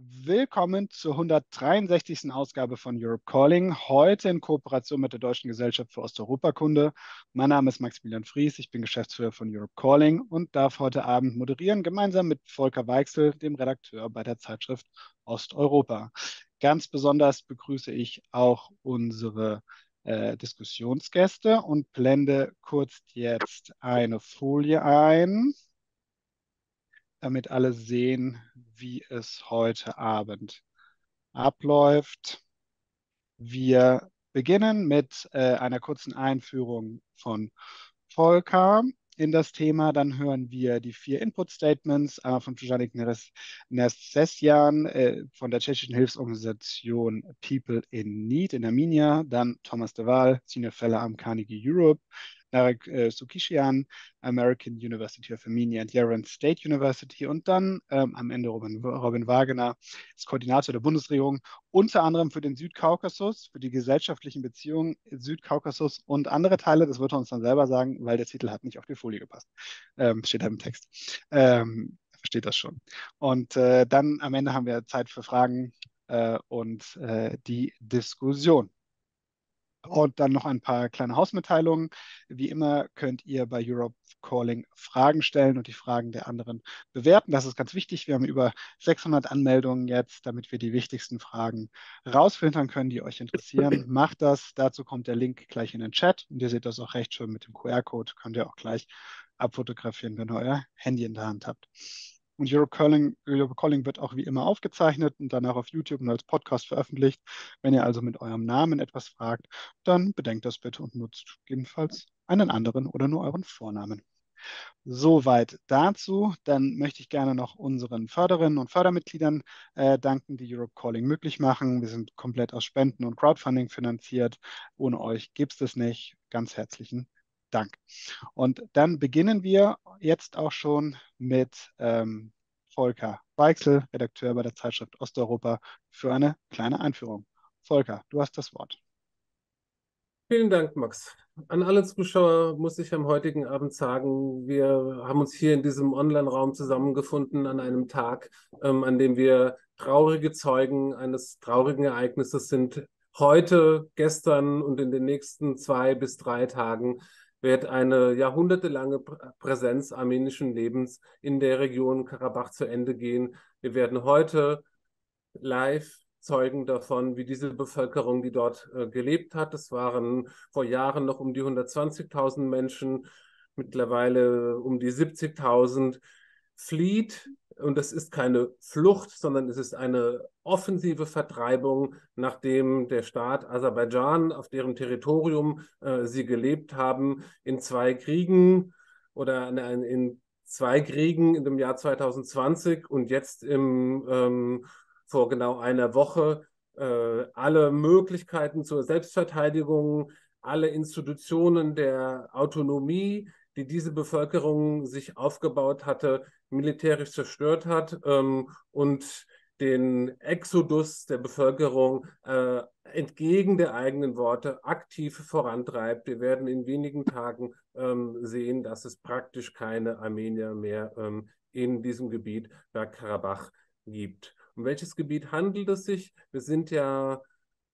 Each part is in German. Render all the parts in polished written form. Willkommen zur 163. Ausgabe von Europe Calling, heute in Kooperation mit der Deutschen Gesellschaft für Osteuropakunde. Mein Name ist Maximilian Fries, ich bin Geschäftsführer von Europe Calling und darf heute Abend moderieren, gemeinsam mit Volker Weichsel, dem Redakteur bei der Zeitschrift Osteuropa. Ganz besonders begrüße ich auch unsere Diskussionsgäste und blende kurz jetzt eine Folie ein, damit alle sehen, wie es heute Abend abläuft. Wir beginnen mit einer kurzen Einführung von Volker in das Thema. Dann hören wir die 4 Input-Statements, einmal von Shushanik Nersesyan von der tschechischen Hilfsorganisation People in Need in Armenien, dann Thomas de Waal, Senior Fellow am Carnegie Europe, Narek Sukiasyan, American University of Armenia and Yerevan State University und dann am Ende Robin Wagener, ist Koordinator der Bundesregierung, unter anderem für den Südkaukasus, für die gesellschaftlichen Beziehungen Südkaukasus und andere Teile. Das wird er uns dann selber sagen, weil der Titel hat nicht auf die Folie gepasst. Steht da im Text. Versteht das schon. Und dann am Ende haben wir Zeit für Fragen und die Diskussion. Und dann noch ein paar kleine Hausmitteilungen. Wie immer könnt ihr bei Europe Calling Fragen stellen und die Fragen der anderen bewerten. Das ist ganz wichtig. Wir haben über 600 Anmeldungen jetzt, damit wir die wichtigsten Fragen rausfiltern können, die euch interessieren. Macht das. Dazu kommt der Link gleich in den Chat. Und ihr seht das auch recht schön mit dem QR-Code. Könnt ihr auch gleich abfotografieren, wenn ihr euer Handy in der Hand habt. Und Europe Calling wird auch wie immer aufgezeichnet und danach auf YouTube und als Podcast veröffentlicht. Wenn ihr also mit eurem Namen etwas fragt, dann bedenkt das bitte und nutzt jedenfalls einen anderen oder nur euren Vornamen. Soweit dazu. Dann möchte ich gerne noch unseren Förderinnen und Fördermitgliedern danken, die Europe Calling möglich machen. Wir sind komplett aus Spenden und Crowdfunding finanziert. Ohne euch gibt es das nicht. Ganz herzlichen Dank. Und dann beginnen wir jetzt auch schon mit Volker Weichsel, Redakteur bei der Zeitschrift Osteuropa, für eine kleine Einführung. Volker, du hast das Wort. Vielen Dank, Max. An alle Zuschauer muss ich am heutigen Abend sagen, wir haben uns hier in diesem Online-Raum zusammengefunden an einem Tag, an dem wir traurige Zeugen eines traurigen Ereignisses sind. Heute, gestern und in den nächsten 2 bis 3 Tagen wird eine jahrhundertelange Präsenz armenischen Lebens in der Region Karabach zu Ende gehen. Wir werden heute live Zeugen davon, wie diese Bevölkerung, die dort gelebt hat. Es waren vor Jahren noch um die 120.000 Menschen, mittlerweile um die 70.000, flieht. Und das ist keine Flucht, sondern es ist eine offensive Vertreibung, nachdem der Staat Aserbaidschan, auf deren Territorium sie gelebt haben, in 2 Kriegen oder in 2 Kriegen im Jahr 2020 und jetzt vor genau einer Woche alle Möglichkeiten zur Selbstverteidigung, alle Institutionen der Autonomie, die diese Bevölkerung sich aufgebaut hatte, militärisch zerstört hat und den Exodus der Bevölkerung entgegen der eigenen Worte aktiv vorantreibt. Wir werden in wenigen Tagen sehen, dass es praktisch keine Armenier mehr in diesem Gebiet Bergkarabach gibt. Um welches Gebiet handelt es sich? Wir sind ja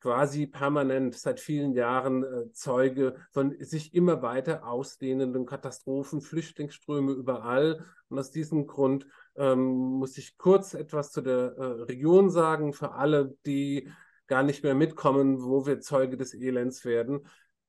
quasi permanent seit vielen Jahren Zeuge von sich immer weiter ausdehnenden Katastrophen, Flüchtlingsströme überall. Und aus diesem Grund muss ich kurz etwas zu der Region sagen, für alle, die gar nicht mehr mitkommen, wo wir Zeuge des Elends werden.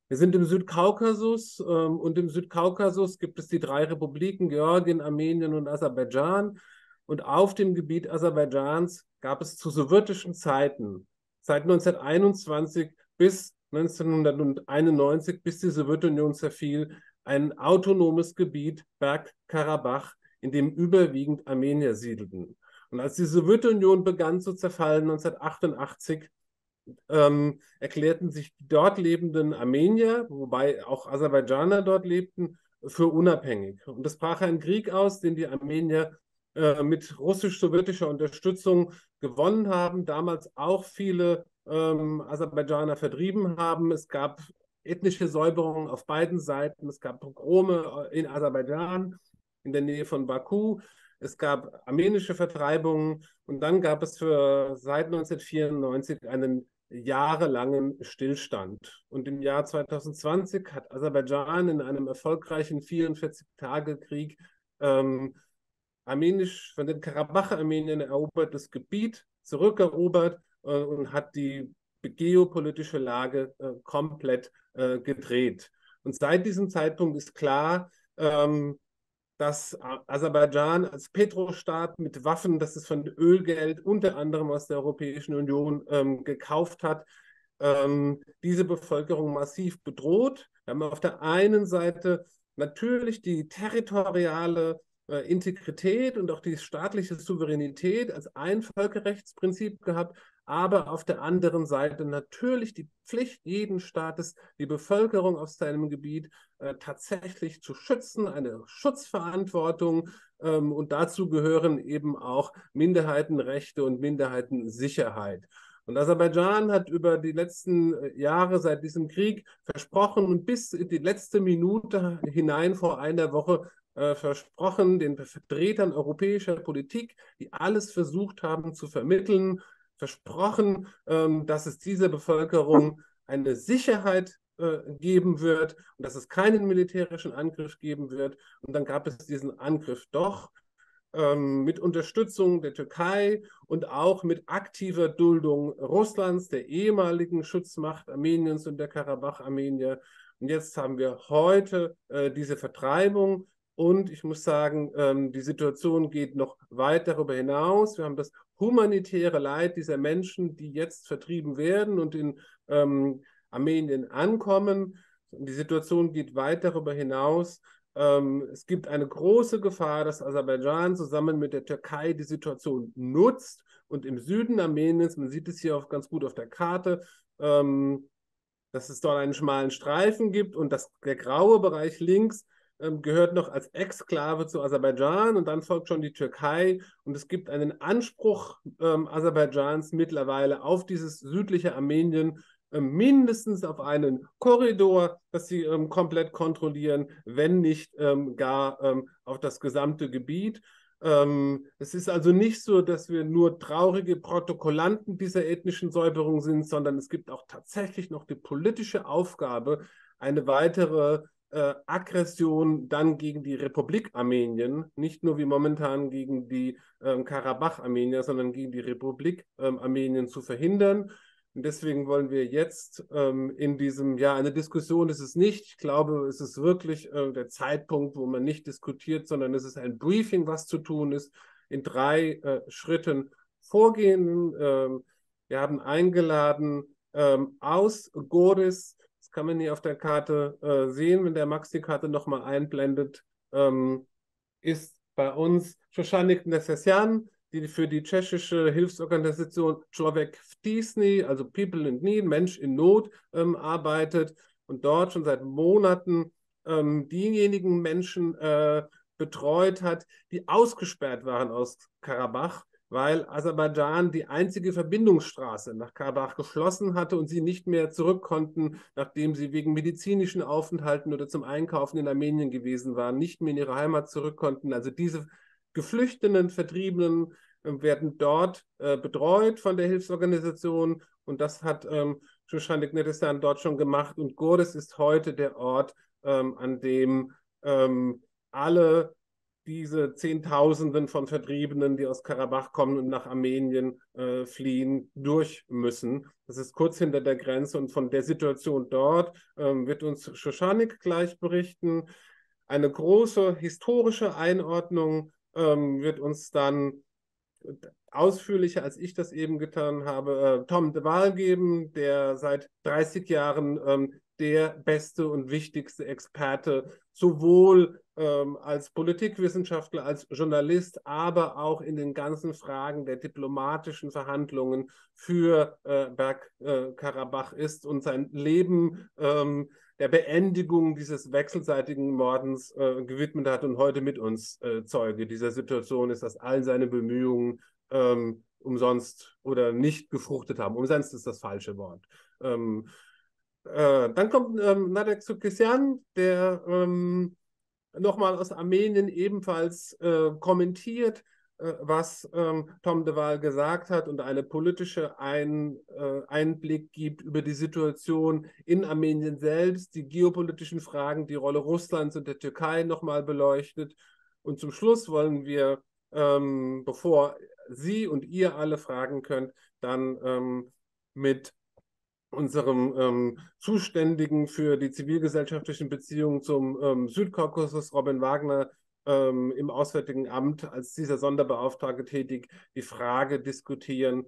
Wir sind im Südkaukasus und im Südkaukasus gibt es die 3 Republiken, Georgien, Armenien und Aserbaidschan. Und auf dem Gebiet Aserbaidschans gab es zu sowjetischen Zeiten, seit 1921 bis 1991, bis die Sowjetunion zerfiel, ein autonomes Gebiet Bergkarabach, in dem überwiegend Armenier siedelten. Und als die Sowjetunion begann zu zerfallen 1988, erklärten sich die dort lebenden Armenier, wobei auch Aserbaidschaner dort lebten, für unabhängig. Und es brach ein Krieg aus, den die Armenier mit russisch-sowjetischer Unterstützung gewonnen haben, damals auch viele Aserbaidschaner vertrieben haben. Es gab ethnische Säuberungen auf beiden Seiten. Es gab Pogrome in Aserbaidschan in der Nähe von Baku. es gab armenische Vertreibungen und dann gab es seit 1994 einen jahrelangen Stillstand. Und im Jahr 2020 hat Aserbaidschan in einem erfolgreichen 44-Tage-Krieg von den Karabacher-Armeniern erobertes Gebiet zurückerobert und hat die geopolitische Lage komplett gedreht. Und seit diesem Zeitpunkt ist klar, dass Aserbaidschan als Petrostaat mit Waffen, das es von Ölgeld unter anderem aus der Europäischen Union gekauft hat, diese Bevölkerung massiv bedroht. Wir haben auf der einen Seite natürlich die territoriale Integrität und auch die staatliche Souveränität als ein Völkerrechtsprinzip gehabt, aber auf der anderen Seite natürlich die Pflicht jeden Staates, die Bevölkerung auf seinem Gebiet tatsächlich zu schützen, eine Schutzverantwortung, und dazu gehören eben auch Minderheitenrechte und Minderheitensicherheit. Und Aserbaidschan hat über die letzten Jahre seit diesem Krieg versprochen und bis in die letzte Minute hinein vor einer Woche versprochen, den Vertretern europäischer Politik, die alles versucht haben zu vermitteln, versprochen, dass es dieser Bevölkerung eine Sicherheit geben wird und dass es keinen militärischen Angriff geben wird. Und dann gab es diesen Angriff doch mit Unterstützung der Türkei und auch mit aktiver Duldung Russlands, der ehemaligen Schutzmacht Armeniens und der Karabach-Armenier. Und jetzt haben wir heute diese Vertreibung. Und ich muss sagen, die Situation geht noch weit darüber hinaus. Wir haben das humanitäre Leid dieser Menschen, die jetzt vertrieben werden und in Armenien ankommen. Die Situation geht weit darüber hinaus. Es gibt eine große Gefahr, dass Aserbaidschan zusammen mit der Türkei die Situation nutzt. Und im Süden Armeniens, man sieht es hier auch ganz gut auf der Karte, dass es dort einen schmalen Streifen gibt und dass der graue Bereich links gehört noch als Exklave zu Aserbaidschan und dann folgt schon die Türkei und es gibt einen Anspruch Aserbaidschans mittlerweile auf dieses südliche Armenien, mindestens auf einen Korridor, das sie komplett kontrollieren, wenn nicht gar auf das gesamte Gebiet. Es ist also nicht so, dass wir nur traurige Protokollanten dieser ethnischen Säuberung sind, sondern es gibt auch tatsächlich noch die politische Aufgabe, eine weitere Aggression dann gegen die Republik Armenien, nicht nur wie momentan gegen die Karabach-Armenier, sondern gegen die Republik Armenien zu verhindern. Und deswegen wollen wir jetzt in diesem Jahr, eine Diskussion ist es nicht, ich glaube, es ist wirklich der Zeitpunkt, wo man nicht diskutiert, sondern es ist ein Briefing, was zu tun ist, in 3 Schritten vorgehen. Wir haben eingeladen aus Goris, kann man hier auf der Karte sehen, wenn der Max die Karte nochmal einblendet, ist bei uns Shushanik Nersesyan, die für die tschechische Hilfsorganisation Člověk v tísni, also People in Need, Mensch in Not, arbeitet und dort schon seit Monaten diejenigen Menschen betreut hat, die ausgesperrt waren aus Karabach, weil Aserbaidschan die einzige Verbindungsstraße nach Karabach geschlossen hatte und sie nicht mehr zurück konnten, nachdem sie wegen medizinischen Aufenthalten oder zum Einkaufen in Armenien gewesen waren, nicht mehr in ihre Heimat zurück konnten. Also diese geflüchteten, Vertriebenen werden dort betreut von der Hilfsorganisation und das hat Shushanik Nersesyan dort schon gemacht und Goris ist heute der Ort, an dem alle diese Zehntausenden von Vertriebenen, die aus Karabach kommen und nach Armenien fliehen, durch müssen. Das ist kurz hinter der Grenze und von der Situation dort wird uns Shushanik gleich berichten. Eine große historische Einordnung wird uns dann ausführlicher, als ich das eben getan habe, Tom de Waal geben, der seit 30 Jahren der beste und wichtigste Experte sowohl als Politikwissenschaftler, als Journalist, aber auch in den ganzen Fragen der diplomatischen Verhandlungen für Bergkarabach ist und sein Leben der Beendigung dieses wechselseitigen Mordens gewidmet hat und heute mit uns Zeuge dieser Situation ist, dass all seine Bemühungen umsonst oder nicht gefruchtet haben. Umsonst ist das falsche Wort. Dann kommt Narek Sukiasyan, der nochmal aus Armenien ebenfalls kommentiert, was Tom de Waal gesagt hat und eine politische Einblick gibt über die Situation in Armenien selbst, die geopolitischen Fragen, die Rolle Russlands und der Türkei nochmal beleuchtet. Und zum Schluss wollen wir, bevor Sie und ihr alle fragen könnt, dann mit unserem Zuständigen für die zivilgesellschaftlichen Beziehungen zum Südkaukasus, Robin Wagener, im Auswärtigen Amt als dieser Sonderbeauftragte tätig, die Frage diskutieren,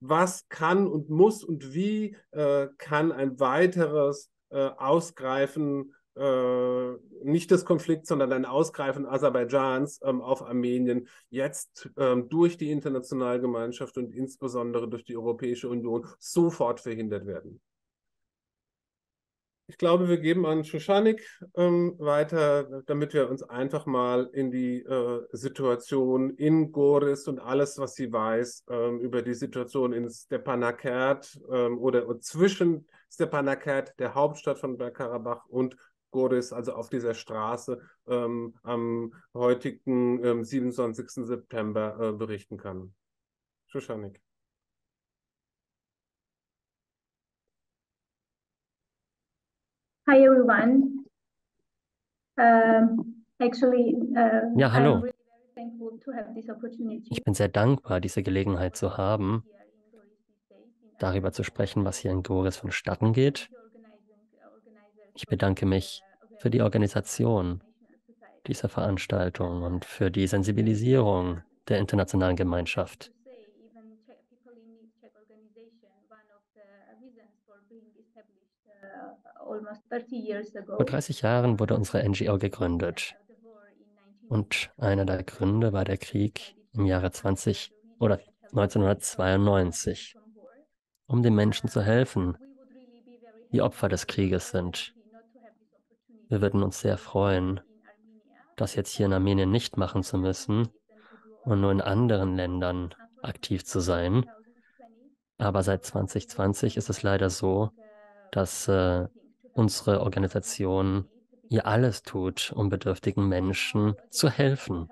was kann und muss und wie kann ein weiteres Ausgreifen, nicht des Konflikts, sondern ein Ausgreifen Aserbaidschans auf Armenien jetzt durch die internationale Gemeinschaft und insbesondere durch die Europäische Union sofort verhindert werden. Ich glaube, wir geben an Shushanik weiter, damit wir uns einfach mal in die Situation in Goris und alles, was sie weiß, über die Situation in Stepanakert oder zwischen Stepanakert, der Hauptstadt von Bergkarabach, und Goris, also auf dieser Straße, am heutigen 27. September berichten kann. Shushanik. Hi everyone. Ja, hallo. Ich bin sehr dankbar, diese Gelegenheit zu haben, darüber zu sprechen, was hier in Goris vonstatten geht. Ich bedanke mich für die Organisation dieser Veranstaltung und für die Sensibilisierung der internationalen Gemeinschaft. Vor 30 Jahren wurde unsere NGO gegründet und einer der Gründe war der Krieg im Jahre 1992, um den Menschen zu helfen, die Opfer des Krieges sind. Wir würden uns sehr freuen, das jetzt hier in Armenien nicht machen zu müssen und nur in anderen Ländern aktiv zu sein. Aber seit 2020 ist es leider so, dass unsere Organisation ihr alles tut, um bedürftigen Menschen zu helfen.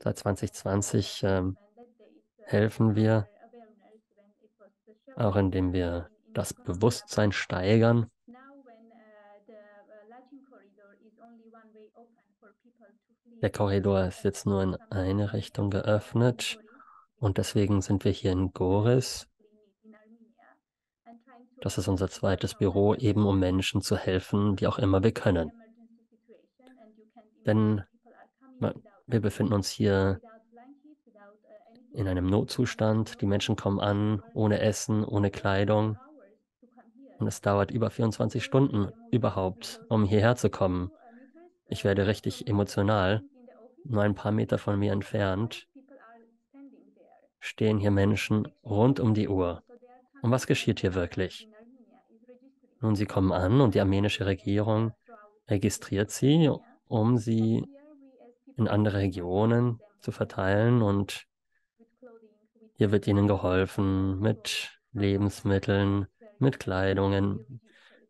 Seit 2020 helfen wir, auch indem wir das Bewusstsein steigern. Der Korridor ist jetzt nur in eine Richtung geöffnet und deswegen sind wir hier in Goris. Das ist unser zweites Büro, eben um Menschen zu helfen, die auch immer wir können. Denn wir befinden uns hier in einem Notzustand. Die Menschen kommen an, ohne Essen, ohne Kleidung. Und es dauert über 24 Stunden überhaupt, um hierher zu kommen. Ich werde richtig emotional. Nur ein paar Meter von mir entfernt stehen hier Menschen rund um die Uhr. Und was geschieht hier wirklich? Nun, sie kommen an und die armenische Regierung registriert sie, um sie in andere Regionen zu verteilen. Und hier wird ihnen geholfen mit Lebensmitteln, mit Kleidungen,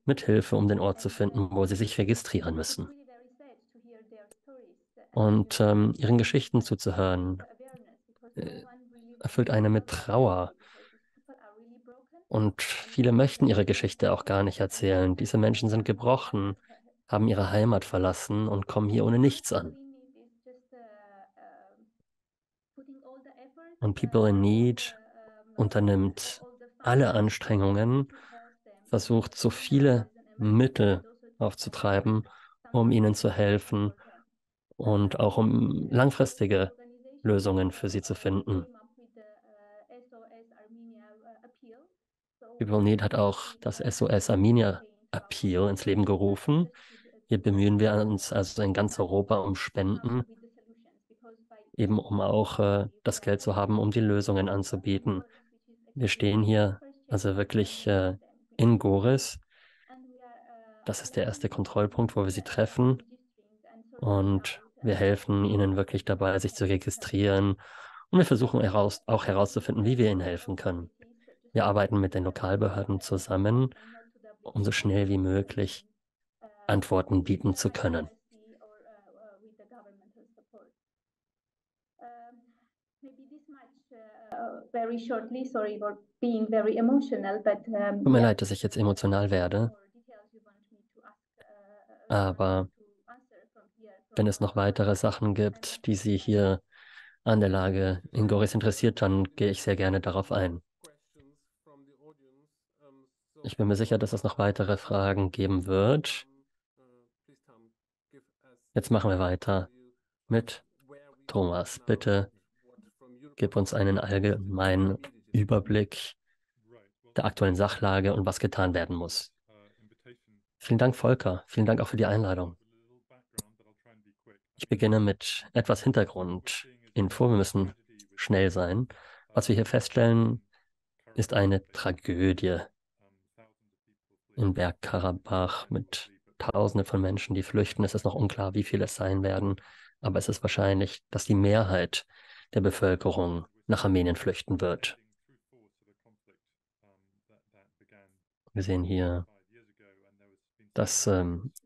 mit Hilfe, um den Ort zu finden, wo sie sich registrieren müssen. Und ihren Geschichten zuzuhören, erfüllt einen mit Trauer. Und viele möchten ihre Geschichte auch gar nicht erzählen. Diese Menschen sind gebrochen, haben ihre Heimat verlassen und kommen hier ohne nichts an. Und People in Need unternimmt alle Anstrengungen, versucht so viele Mittel aufzutreiben, um ihnen zu helfen und auch um langfristige Lösungen für sie zu finden. People in Need hat auch das SOS Armenia Appeal ins Leben gerufen. Hier bemühen wir uns also in ganz Europa um Spenden, eben um auch das Geld zu haben, um die Lösungen anzubieten. Wir stehen hier also wirklich in Goris. Das ist der erste Kontrollpunkt, wo wir sie treffen. Und wir helfen ihnen wirklich dabei, sich zu registrieren. Und wir versuchen auch herauszufinden, wie wir ihnen helfen können. Wir arbeiten mit den Lokalbehörden zusammen, um so schnell wie möglich Antworten bieten zu können. Tut mir leid, dass ich jetzt emotional werde, aber wenn es noch weitere Sachen gibt, die Sie hier an der Lage in Goris interessiert, dann gehe ich sehr gerne darauf ein. Ich bin mir sicher, dass es noch weitere Fragen geben wird. Jetzt machen wir weiter mit Thomas. Bitte gib uns einen allgemeinen Überblick der aktuellen Sachlage und was getan werden muss. Vielen Dank, Volker. Vielen Dank auch für die Einladung. Ich beginne mit etwas Hintergrundinfo. Wir müssen schnell sein. Was wir hier feststellen, ist eine Tragödie in Bergkarabach mit Tausenden von Menschen, die flüchten. Es ist noch unklar, wie viele es sein werden, aber es ist wahrscheinlich, dass die Mehrheit der Bevölkerung nach Armenien flüchten wird. Wir sehen hier das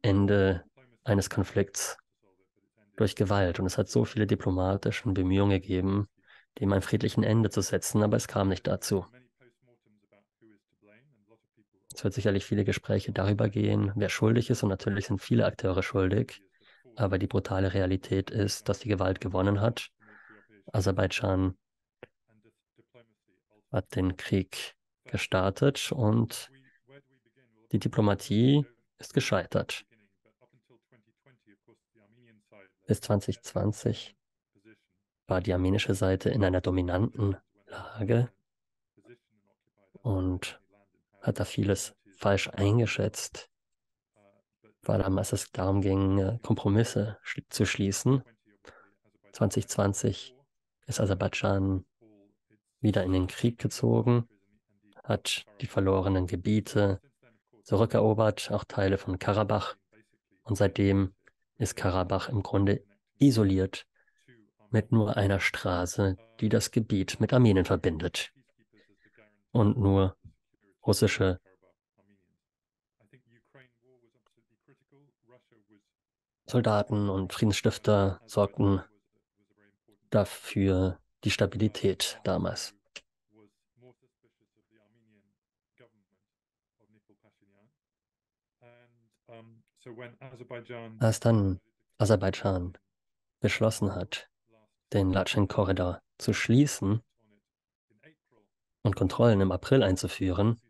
Ende eines Konflikts durch Gewalt. Und es hat so viele diplomatische Bemühungen gegeben, dem ein friedlichen Ende zu setzen, aber es kam nicht dazu. Es wird sicherlich viele Gespräche darüber gehen, wer schuldig ist, und natürlich sind viele Akteure schuldig. Aber die brutale Realität ist, dass die Gewalt gewonnen hat. Aserbaidschan hat den Krieg gestartet und die Diplomatie ist gescheitert. Bis 2020 war die armenische Seite in einer dominanten Lage und hat da vieles falsch eingeschätzt, weil damals es darum ging, Kompromisse zu schließen. 2020 ist Aserbaidschan wieder in den Krieg gezogen, hat die verlorenen Gebiete zurückerobert, auch Teile von Karabach. Und seitdem ist Karabach im Grunde isoliert mit nur einer Straße, die das Gebiet mit Armenien verbindet. Und nur russische Soldaten und Friedensstifter sorgten dafür die Stabilität damals. Als dann Aserbaidschan beschlossen hat, den Lachin-Korridor zu schließen und Kontrollen im April einzuführen,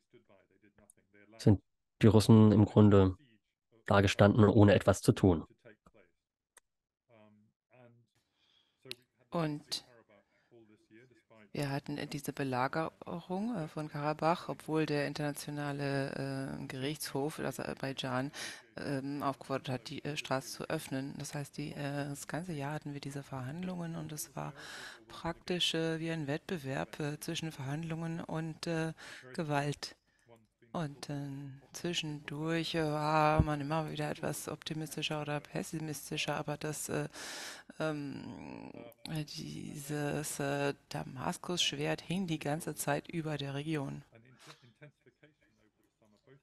sind die Russen im Grunde dagestanden, ohne etwas zu tun. Und wir hatten diese Belagerung von Karabach, obwohl der Internationale Gerichtshof Aserbaidschan aufgefordert hat, die Straße zu öffnen. Das heißt, das ganze Jahr hatten wir diese Verhandlungen und es war praktisch wie ein Wettbewerb zwischen Verhandlungen und Gewalt. Und zwischendurch war man immer wieder etwas optimistischer oder pessimistischer, aber dass dieses Damaskus-Schwert hing die ganze Zeit über der Region.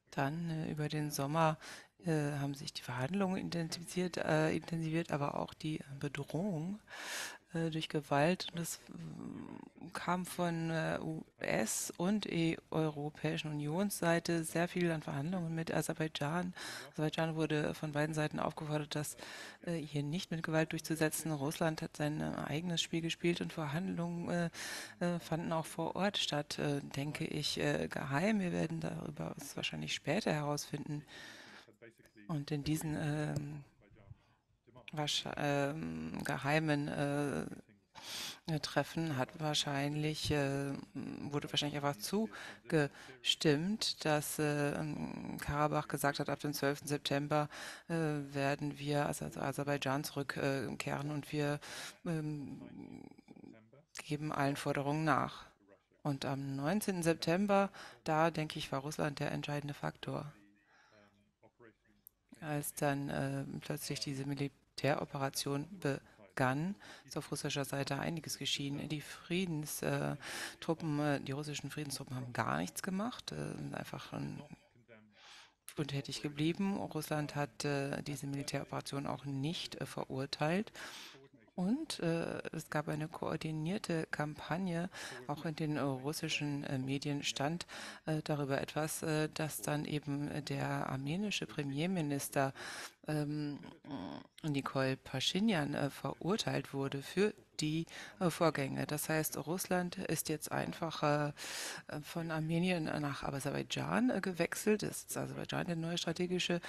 Dann über den Sommer haben sich die Verhandlungen intensiviert, aber auch die Bedrohung durch Gewalt. Das kam von US- und Europäischen Unionsseite sehr viel an Verhandlungen mit Aserbaidschan. Aserbaidschan wurde von beiden Seiten aufgefordert, das hier nicht mit Gewalt durchzusetzen. Russland hat sein eigenes Spiel gespielt und Verhandlungen fanden auch vor Ort statt, denke ich, geheim. Wir werden darüber wahrscheinlich später herausfinden. Und in diesen geheimen Treffen wurde wahrscheinlich einfach zugestimmt, dass Karabach gesagt hat, ab dem 12. September werden wir also Aserbaidschan zurückkehren und wir geben allen Forderungen nach. Und am 19. September, da denke ich, war Russland der entscheidende Faktor, als dann plötzlich diese Militäroperation begann. Ist auf russischer Seite einiges geschehen. Die die russischen Friedenstruppen haben gar nichts gemacht, sind einfach untätig geblieben. Russland hat diese Militäroperation auch nicht verurteilt. Und es gab eine koordinierte Kampagne, auch in den russischen Medien stand darüber etwas, dass dann eben der armenische Premierminister Nikol Pashinyan verurteilt wurde für die Vorgänge. Das heißt, Russland ist jetzt einfach von Armenien nach Aserbaidschan gewechselt. Es ist Aserbaidschan der neue strategische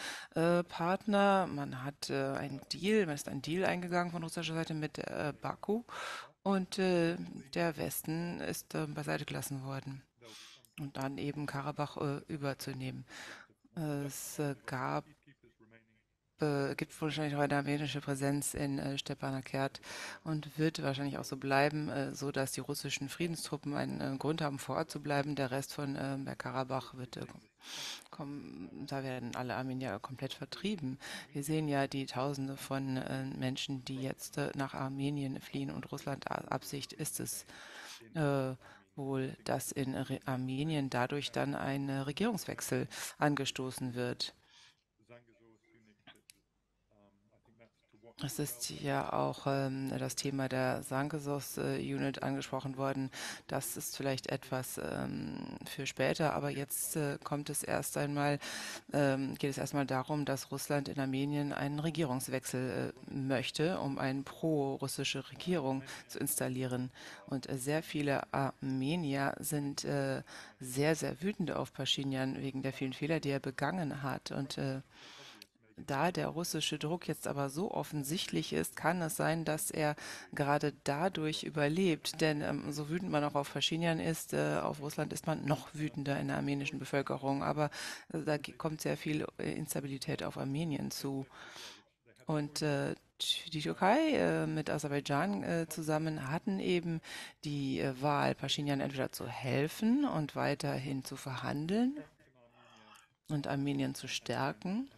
Partner. Man hat einen Deal, man ist einen Deal eingegangen von russischer Seite mit Baku und der Westen ist beiseite gelassen worden und dann eben Karabach überzunehmen. Es gibt wahrscheinlich auch eine armenische Präsenz in Stepanakert und wird wahrscheinlich auch so bleiben, so dass die russischen Friedenstruppen einen Grund haben, vor Ort zu bleiben. Der Rest von Bergkarabach wird kommen, da werden alle Armenier komplett vertrieben. Wir sehen ja die Tausende von Menschen, die jetzt nach Armenien fliehen, und Russland Absicht ist es wohl, dass in Armenien dadurch dann ein Regierungswechsel angestoßen wird. Es ist ja auch das Thema der Sangesur-Unit angesprochen worden. Das ist vielleicht etwas für später, aber jetzt geht es erstmal darum, dass Russland in Armenien einen Regierungswechsel möchte, um eine pro-russische Regierung zu installieren. Und sehr viele Armenier sind sehr, sehr wütend auf Pashinyan wegen der vielen Fehler, die er begangen hat. Und da der russische Druck jetzt aber so offensichtlich ist, kann es sein, dass er gerade dadurch überlebt. Denn so wütend man auch auf Pashinyan ist, auf Russland ist man noch wütender in der armenischen Bevölkerung. Aber da kommt sehr viel Instabilität auf Armenien zu. Und die Türkei mit Aserbaidschan zusammen hatten eben die Wahl, Pashinyan entweder zu helfen und weiterhin zu verhandeln und Armenien zu stärken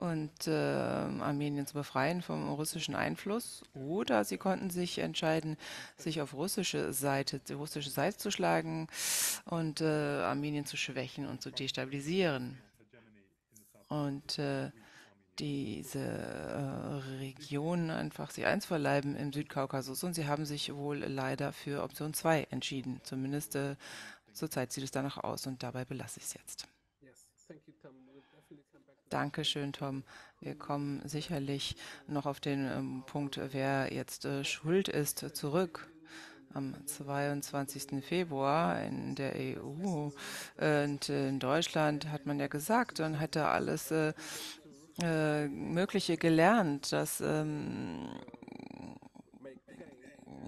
und Armenien zu befreien vom russischen Einfluss, oder sie konnten sich entscheiden, sich auf die russische Seite zu schlagen und Armenien zu schwächen und zu destabilisieren. Und diese Region einfach sich einzuverleiben im Südkaukasus, und sie haben sich wohl leider für Option 2 entschieden. Zumindest zurzeit sieht es danach aus, und dabei belasse ich es jetzt. Dankeschön, Tom. Wir kommen sicherlich noch auf den Punkt, wer jetzt schuld ist, zurück. Am 22. Februar in der EU und in Deutschland hat man ja gesagt und hat da alles Mögliche gelernt, dass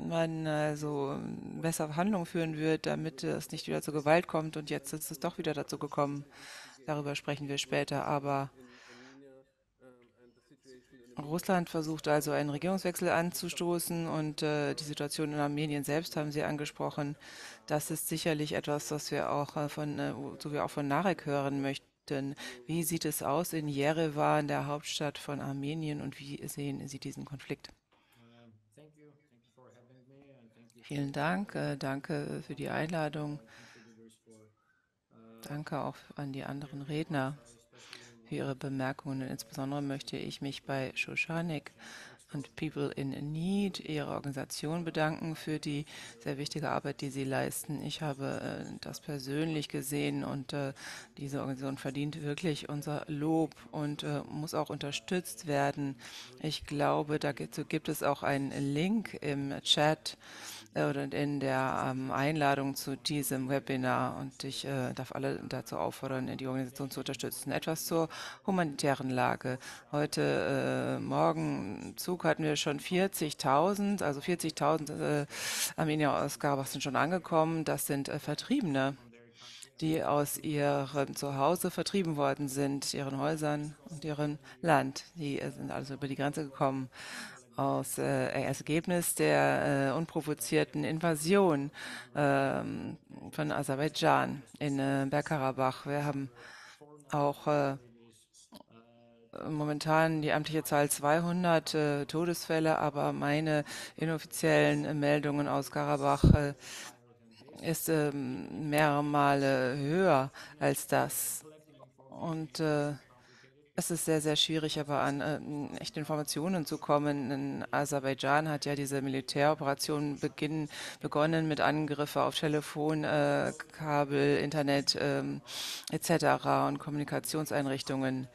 man also besser Verhandlungen führen wird, damit es nicht wieder zur Gewalt kommt, und jetzt ist es doch wieder dazu gekommen. Darüber sprechen wir später, aber Russland versucht also einen Regierungswechsel anzustoßen, und die Situation in Armenien selbst haben Sie angesprochen. Das ist sicherlich etwas, was wir auch von Narek hören möchten. Wie sieht es aus in Yerevan, der Hauptstadt von Armenien, und wie sehen Sie diesen Konflikt? Vielen Dank, danke für die Einladung. Danke auch an die anderen Redner für ihre Bemerkungen. Insbesondere möchte ich mich bei Shushanik und People in Need, ihrer Organisation, bedanken für die sehr wichtige Arbeit, die sie leisten. Ich habe das persönlich gesehen, und diese Organisation verdient wirklich unser Lob und muss auch unterstützt werden. Ich glaube, dazu gibt es auch einen Link im Chat oder in der Einladung zu diesem Webinar, und ich darf alle dazu auffordern, die Organisation zu unterstützen. Etwas zur humanitären Lage. Heute Morgen hatten wir schon 40.000, also 40.000 Armenier aus Karabach sind schon angekommen. Das sind Vertriebene, die aus ihrem Zuhause vertrieben worden sind, ihren Häusern und ihrem Land. Die sind also über die Grenze gekommen aus Ergebnis der unprovozierten Invasion von Aserbaidschan in Bergkarabach. Wir haben auch momentan die amtliche Zahl 200 Todesfälle, aber meine inoffiziellen Meldungen aus Karabach ist mehrere Male höher als das. Und es ist sehr, sehr schwierig, aber an echte Informationen zu kommen. In Aserbaidschan hat ja diese Militäroperation begonnen mit Angriffen auf Telefonkabel, Internet etc. und Kommunikationseinrichtungen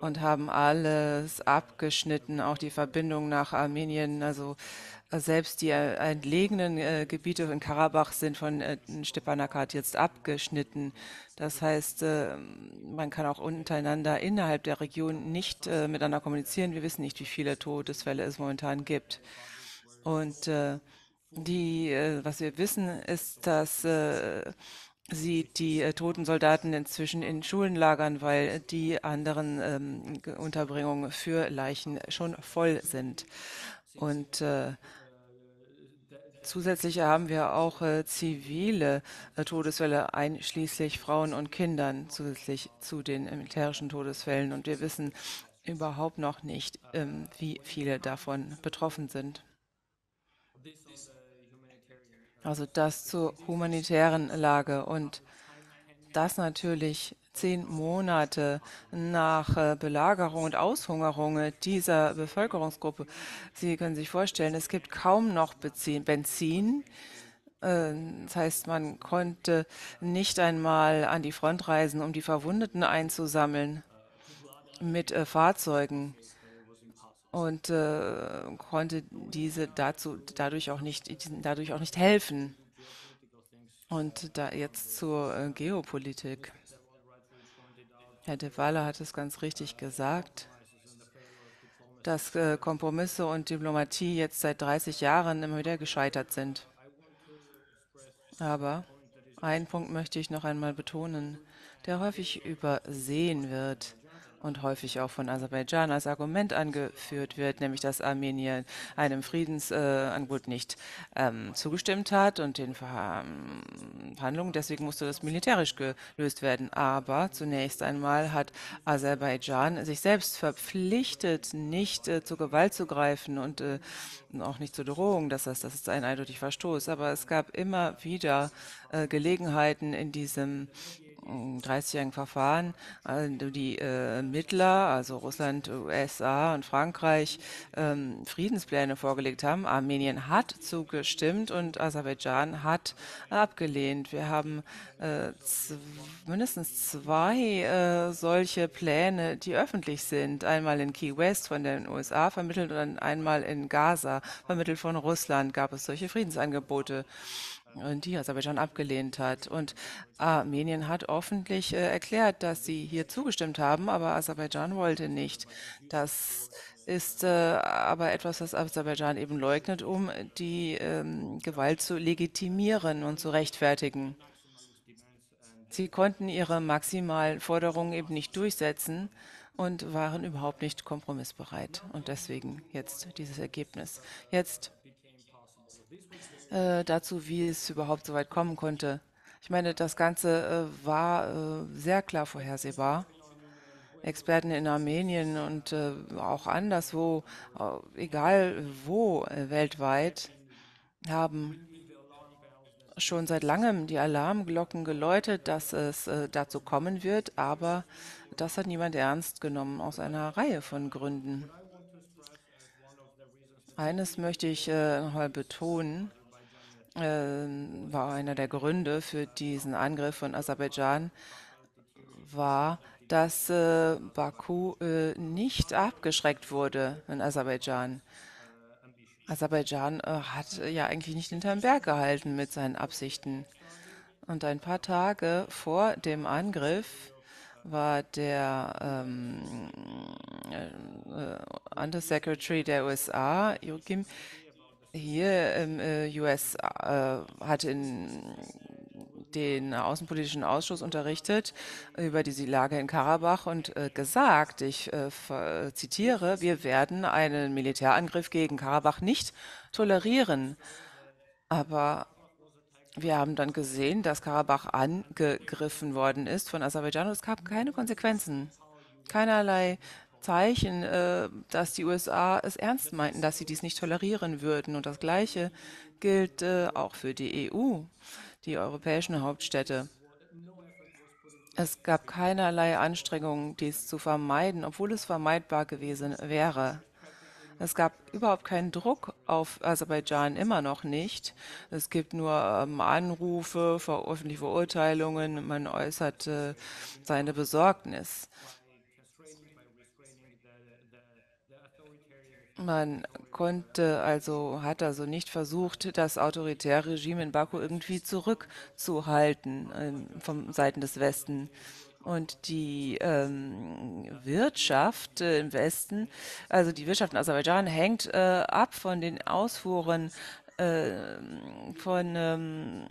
und haben alles abgeschnitten, auch die Verbindung nach Armenien. Also selbst die entlegenen Gebiete in Karabach sind von Stepanakert jetzt abgeschnitten. Das heißt, man kann auch untereinander innerhalb der Region nicht miteinander kommunizieren. Wir wissen nicht, wie viele Todesfälle es momentan gibt. Und was wir wissen, ist, dass sie die toten Soldaten inzwischen in Schulen lagern, weil die anderen Unterbringungen für Leichen schon voll sind. Und zusätzlich haben wir auch zivile Todesfälle, einschließlich Frauen und Kindern, zusätzlich zu den militärischen Todesfällen. Und wir wissen überhaupt noch nicht, wie viele davon betroffen sind. Also das zur humanitären Lage. Und das natürlich 10 Monate nach Belagerung und Aushungerung dieser Bevölkerungsgruppe. Sie können sich vorstellen, es gibt kaum noch Benzin. Das heißt, man konnte nicht einmal an die Front reisen, um die Verwundeten einzusammeln mit Fahrzeugen und konnte diese dadurch auch nicht helfen. Und da jetzt zur Geopolitik. Herr de Waal hat es ganz richtig gesagt, dass Kompromisse und Diplomatie jetzt seit 30 Jahren immer wieder gescheitert sind. Aber einen Punkt möchte ich noch einmal betonen, der häufig übersehen wird und häufig auch von Aserbaidschan als Argument angeführt wird, nämlich dass Armenien einem Friedensangebot nicht zugestimmt hat und den Verhandlungen. Deswegen musste das militärisch gelöst werden. Aber zunächst einmal hat Aserbaidschan sich selbst verpflichtet, nicht zur Gewalt zu greifen und auch nicht zur Drohung. Das ist ein eindeutiger Verstoß. Aber es gab immer wieder Gelegenheiten in diesem 30-jährigen Verfahren, also die Mittler, also Russland, USA und Frankreich, Friedenspläne vorgelegt haben. Armenien hat zugestimmt und Aserbaidschan hat abgelehnt. Wir haben mindestens 2 solche Pläne, die öffentlich sind. Einmal in Key West von den USA vermittelt und einmal in Gaza vermittelt von Russland gab es solche Friedensangebote, die Aserbaidschan abgelehnt hat. Und Armenien hat öffentlich erklärt, dass sie hier zugestimmt haben, aber Aserbaidschan wollte nicht. Das ist aber etwas, was Aserbaidschan eben leugnet, um die Gewalt zu legitimieren und zu rechtfertigen. Sie konnten ihre maximalen Forderungen eben nicht durchsetzen und waren überhaupt nicht kompromissbereit. Und deswegen jetzt dieses Ergebnis. Jetzt dazu, wie es überhaupt so weit kommen konnte. Ich meine, das Ganze war sehr klar vorhersehbar. Experten in Armenien und auch anderswo, egal wo weltweit, haben schon seit langem die Alarmglocken geläutet, dass es dazu kommen wird, aber das hat niemand ernst genommen, aus einer Reihe von Gründen. Eines möchte ich nochmal betonen. War einer der Gründe für diesen Angriff von Aserbaidschan, war, dass Baku nicht abgeschreckt wurde in Aserbaidschan. Aserbaidschan hat ja eigentlich nicht hinterm Berg gehalten mit seinen Absichten. Und ein paar Tage vor dem Angriff war der Undersecretary der USA, Joachim, hier im US hat in den Außenpolitischen Ausschuss unterrichtet über diese Lage in Karabach und gesagt, ich zitiere, wir werden einen Militärangriff gegen Karabach nicht tolerieren. Aber wir haben dann gesehen, dass Karabach angegriffen worden ist von Aserbaidschan und es gab keine Konsequenzen, keinerlei Zeichen, dass die USA es ernst meinten, dass sie dies nicht tolerieren würden. Und das Gleiche gilt auch für die EU. die europäischen Hauptstädte. Es gab keinerlei Anstrengungen, dies zu vermeiden, obwohl es vermeidbar gewesen wäre. Es gab überhaupt keinen Druck auf Aserbaidschan, immer noch nicht. Es gibt nur Anrufe, öffentliche Verurteilungen, man äußerte seine Besorgnis. Man hat also nicht versucht, das autoritäre Regime in Baku irgendwie zurückzuhalten von Seiten des Westens. Und die Wirtschaft im Westen, also die Wirtschaft in Aserbaidschan, hängt ab von den Ausfuhren von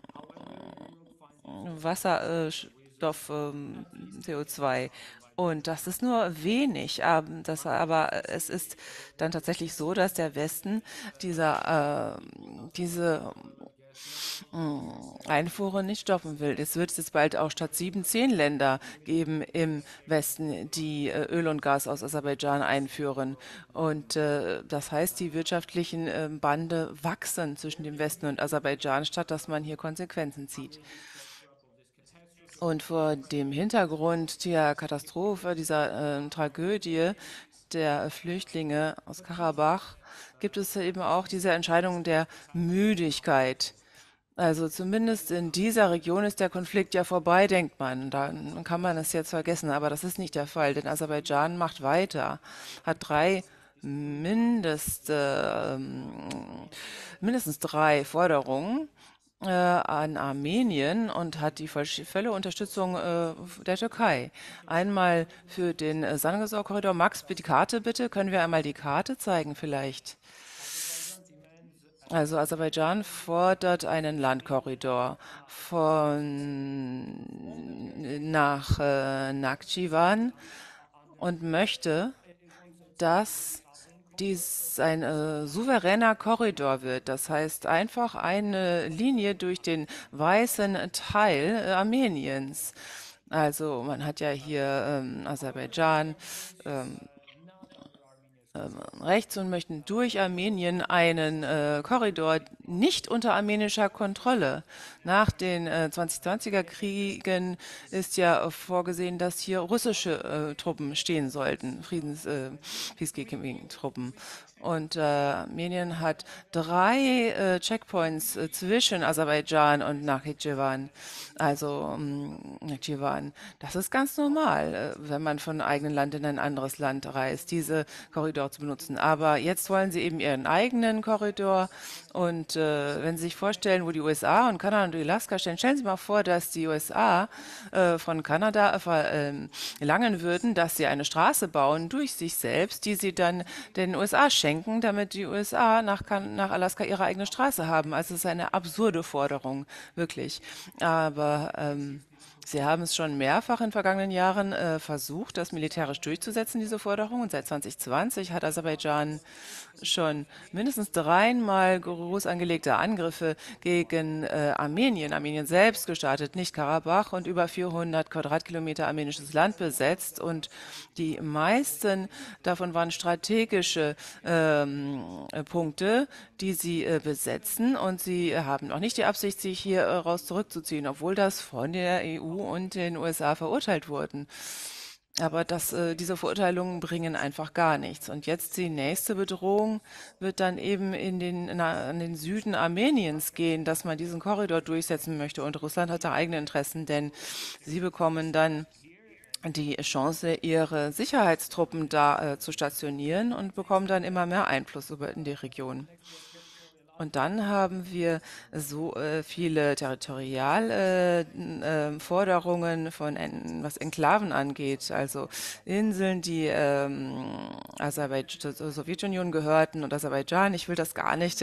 Wasserstoff, CO2. Und das ist nur wenig, aber es ist dann tatsächlich so, dass der Westen diese Einfuhren nicht stoppen will. Es wird jetzt bald auch statt 7 10 Länder geben im Westen, die Öl und Gas aus Aserbaidschan einführen. Und das heißt, die wirtschaftlichen Bande wachsen zwischen dem Westen und Aserbaidschan, statt dass man hier Konsequenzen zieht. Und vor dem Hintergrund der Katastrophe, dieser Tragödie der Flüchtlinge aus Karabach, gibt es eben auch diese Entscheidung der Müdigkeit. Also zumindest in dieser Region ist der Konflikt ja vorbei, denkt man. Dann kann man es jetzt vergessen, aber das ist nicht der Fall, denn Aserbaidschan macht weiter, hat mindestens 3 Forderungen an Armenien und hat die volle Unterstützung der Türkei. Einmal für den Sangesur-Korridor. Max, die Karte bitte. Können wir einmal die Karte zeigen vielleicht? Also Aserbaidschan fordert einen Landkorridor nach Nakhchivan und möchte, dass dies ein souveräner Korridor wird. Das heißt, einfach eine Linie durch den weißen Teil Armeniens. Also man hat ja hier Aserbaidschan, rechts und möchten durch Armenien einen Korridor nicht unter armenischer Kontrolle. Nach den 2020er-Kriegen ist ja vorgesehen, dass hier russische Truppen stehen sollten, Friedenspeacekeeping-Truppen. Und Armenien hat 3 Checkpoints zwischen Aserbaidschan und Nakhchivan. Also Nakhchivan. Das ist ganz normal, wenn man von einem eigenen Land in ein anderes Land reist, diese Korridor zu benutzen. Aber jetzt wollen sie eben ihren eigenen Korridor. Und wenn Sie sich vorstellen, wo die USA und Kanada und Alaska stehen, stellen Sie mal vor, dass die USA von Kanada verlangen würden, dass sie eine Straße bauen durch sich selbst, die sie dann den USA schenken, damit die USA nach Alaska ihre eigene Straße haben. Also es ist eine absurde Forderung, wirklich. Aber sie haben es schon mehrfach in vergangenen Jahren versucht, das militärisch durchzusetzen, diese Forderung. Und seit 2020 hat Aserbaidschan schon mindestens 3-mal groß angelegte Angriffe gegen Armenien selbst gestartet, nicht Karabach, und über 400 Quadratkilometer armenisches Land besetzt. Und die meisten davon waren strategische Punkte, die sie besetzen. Und sie haben auch nicht die Absicht, sich hier raus zurückzuziehen, obwohl das von der EU und den USA verurteilt wurden. Aber diese Verurteilungen bringen einfach gar nichts. Und jetzt die nächste Bedrohung wird dann eben an den Süden Armeniens gehen, dass man diesen Korridor durchsetzen möchte. Und Russland hat da eigene Interessen, denn sie bekommen dann die Chance, ihre Sicherheitstruppen da zu stationieren und bekommen dann immer mehr Einfluss in die Region. Und dann haben wir so viele Territorialforderungen von was Enklaven angeht, also Inseln, die zur Sowjetunion gehörten und Aserbaidschan. Ich will das gar nicht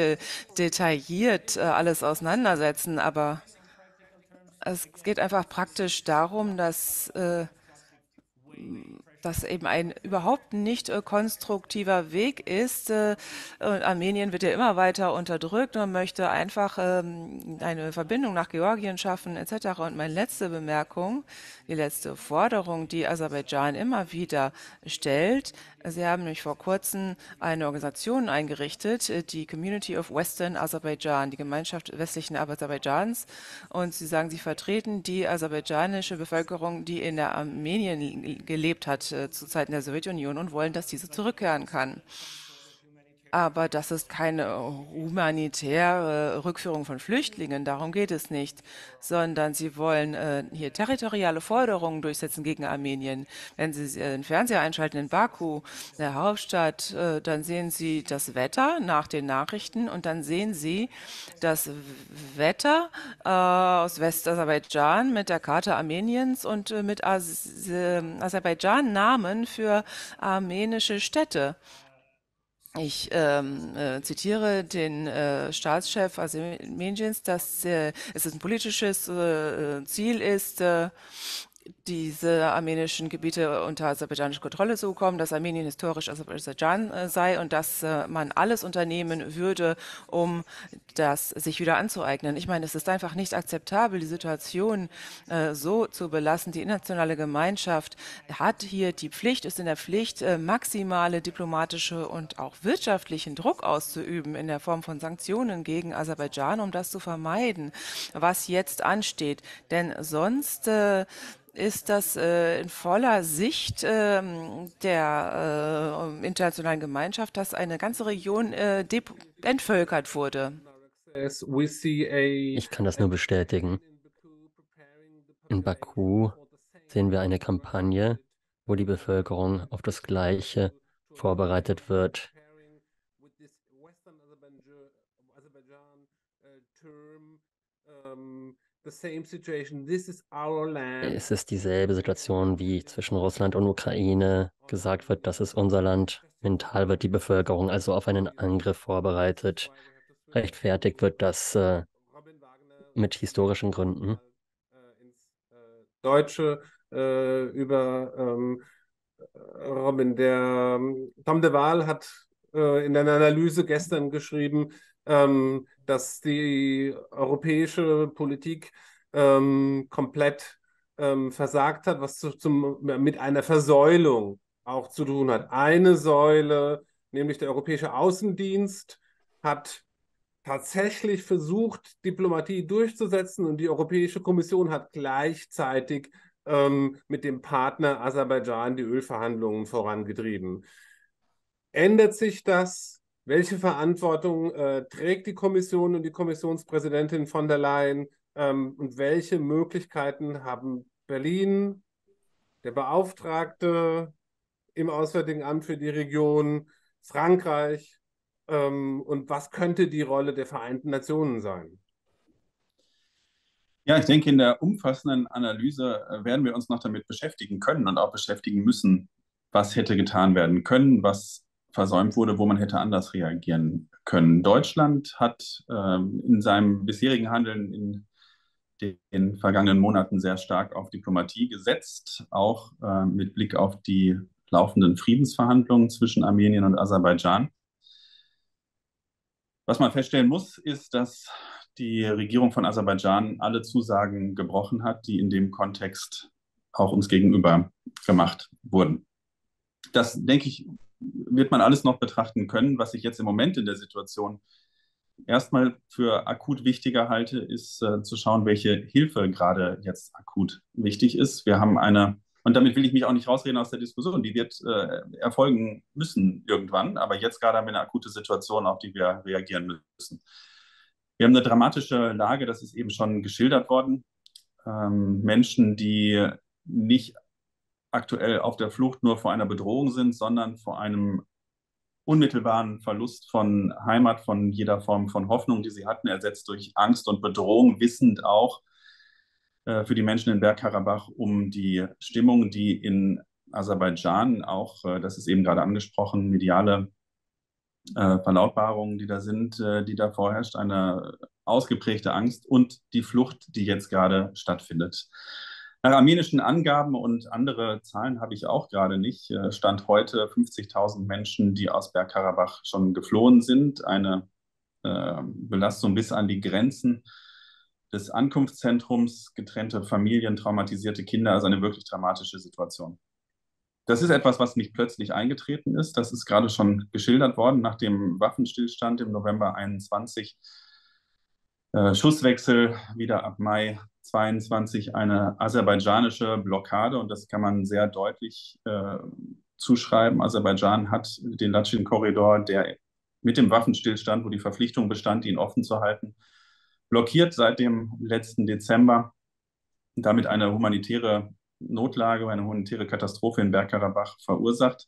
detailliert alles auseinandersetzen, aber es geht einfach praktisch darum, dass was eben ein überhaupt nicht konstruktiver Weg ist. Armenien wird ja immer weiter unterdrückt und möchte einfach eine Verbindung nach Georgien schaffen etc. Und meine letzte Bemerkung, die letzte Forderung, die Aserbaidschan immer wieder stellt: Sie haben nämlich vor kurzem eine Organisation eingerichtet, die Community of Western Aserbaidschan, die Gemeinschaft westlichen Aserbaidschans, und Sie sagen, Sie vertreten die aserbaidschanische Bevölkerung, die in der Armenien gelebt hat zu Zeiten der Sowjetunion, und wollen, dass diese zurückkehren kann. Aber das ist keine humanitäre Rückführung von Flüchtlingen, darum geht es nicht, sondern sie wollen hier territoriale Forderungen durchsetzen gegen Armenien. Wenn Sie den Fernseher einschalten in Baku, der Hauptstadt, dann sehen Sie das Wetter nach den Nachrichten, und dann sehen Sie das Wetter aus Westaserbaidschan mit der Karte Armeniens und mit Aserbaidschan-Namen für armenische Städte. Ich zitiere den Staatschef Armeniens, dass es ein politisches Ziel ist, diese armenischen Gebiete unter aserbaidschanische Kontrolle zu bekommen, dass Armenien historisch Aserbaidschan sei und dass man alles unternehmen würde, um das sich wieder anzueignen. Ich meine, es ist einfach nicht akzeptabel, die Situation so zu belassen. Die internationale Gemeinschaft hat hier die Pflicht, ist in der Pflicht, maximale diplomatische und auch wirtschaftlichen Druck auszuüben in der Form von Sanktionen gegen Aserbaidschan, um das zu vermeiden, was jetzt ansteht. Denn sonst ist das in voller Sicht der internationalen Gemeinschaft, dass eine ganze Region entvölkert wurde. Ich kann das nur bestätigen. In Baku sehen wir eine Kampagne, wo die Bevölkerung auf das Gleiche vorbereitet wird. Es ist dieselbe Situation wie zwischen Russland und Ukraine. Gesagt wird, das ist unser Land. Mental wird die Bevölkerung also auf einen Angriff vorbereitet. Rechtfertigt wird das mit historischen Gründen. Deutsche über Robin. Der Tom de Waal hat in der Analyse gestern geschrieben, dass die europäische Politik komplett versagt hat, was mit einer Versäulung auch zu tun hat. Eine Säule, nämlich der europäische Außendienst, hat tatsächlich versucht, Diplomatie durchzusetzen, und die Europäische Kommission hat gleichzeitig mit dem Partner Aserbaidschan die Ölverhandlungen vorangetrieben. Ändert sich das? Welche Verantwortung trägt die Kommission und die Kommissionspräsidentin von der Leyen, und welche Möglichkeiten haben Berlin, der Beauftragte im Auswärtigen Amt für die Region, Frankreich, und was könnte die Rolle der Vereinten Nationen sein? Ja, ich denke, in der umfassenden Analyse werden wir uns noch damit beschäftigen können und auch beschäftigen müssen, was hätte getan werden können, was versäumt wurde, wo man hätte anders reagieren können. Deutschland hat in seinem bisherigen Handeln in den vergangenen Monaten sehr stark auf Diplomatie gesetzt, auch mit Blick auf die laufenden Friedensverhandlungen zwischen Armenien und Aserbaidschan. Was man feststellen muss, ist, dass die Regierung von Aserbaidschan alle Zusagen gebrochen hat, die in dem Kontext auch uns gegenüber gemacht wurden. Das, denke ich, wird man alles noch betrachten können. Was ich jetzt im Moment in der Situation erstmal für akut wichtiger halte, ist zu schauen, welche Hilfe gerade jetzt akut wichtig ist. Wir haben eine, und damit will ich mich auch nicht rausreden aus der Diskussion, die wird erfolgen müssen irgendwann, aber jetzt gerade haben wir eine akute Situation, auf die wir reagieren müssen. Wir haben eine dramatische Lage, das ist eben schon geschildert worden. Menschen, die nicht aktuell auf der Flucht nur vor einer Bedrohung sind, sondern vor einem unmittelbaren Verlust von Heimat, von jeder Form von Hoffnung, die sie hatten, ersetzt durch Angst und Bedrohung, wissend auch für die Menschen in Bergkarabach um die Stimmung, die in Aserbaidschan auch, das ist eben gerade angesprochen, mediale Verlautbarungen, die da sind, die da vorherrscht, eine ausgeprägte Angst und die Flucht, die jetzt gerade stattfindet. Nach armenischen Angaben und andere Zahlen habe ich auch gerade nicht, Stand heute 50.000 Menschen, die aus Bergkarabach schon geflohen sind. Eine Belastung bis an die Grenzen des Ankunftszentrums, getrennte Familien, traumatisierte Kinder, also eine wirklich dramatische Situation. Das ist etwas, was nicht plötzlich eingetreten ist. Das ist gerade schon geschildert worden nach dem Waffenstillstand im November 21. Schusswechsel, wieder ab Mai 22 eine aserbaidschanische Blockade, und das kann man sehr deutlich zuschreiben. Aserbaidschan hat den Lachin-Korridor, der mit dem Waffenstillstand, wo die Verpflichtung bestand, ihn offen zu halten, blockiert seit dem letzten Dezember. Damit eine humanitäre Notlage, eine humanitäre Katastrophe in Bergkarabach verursacht.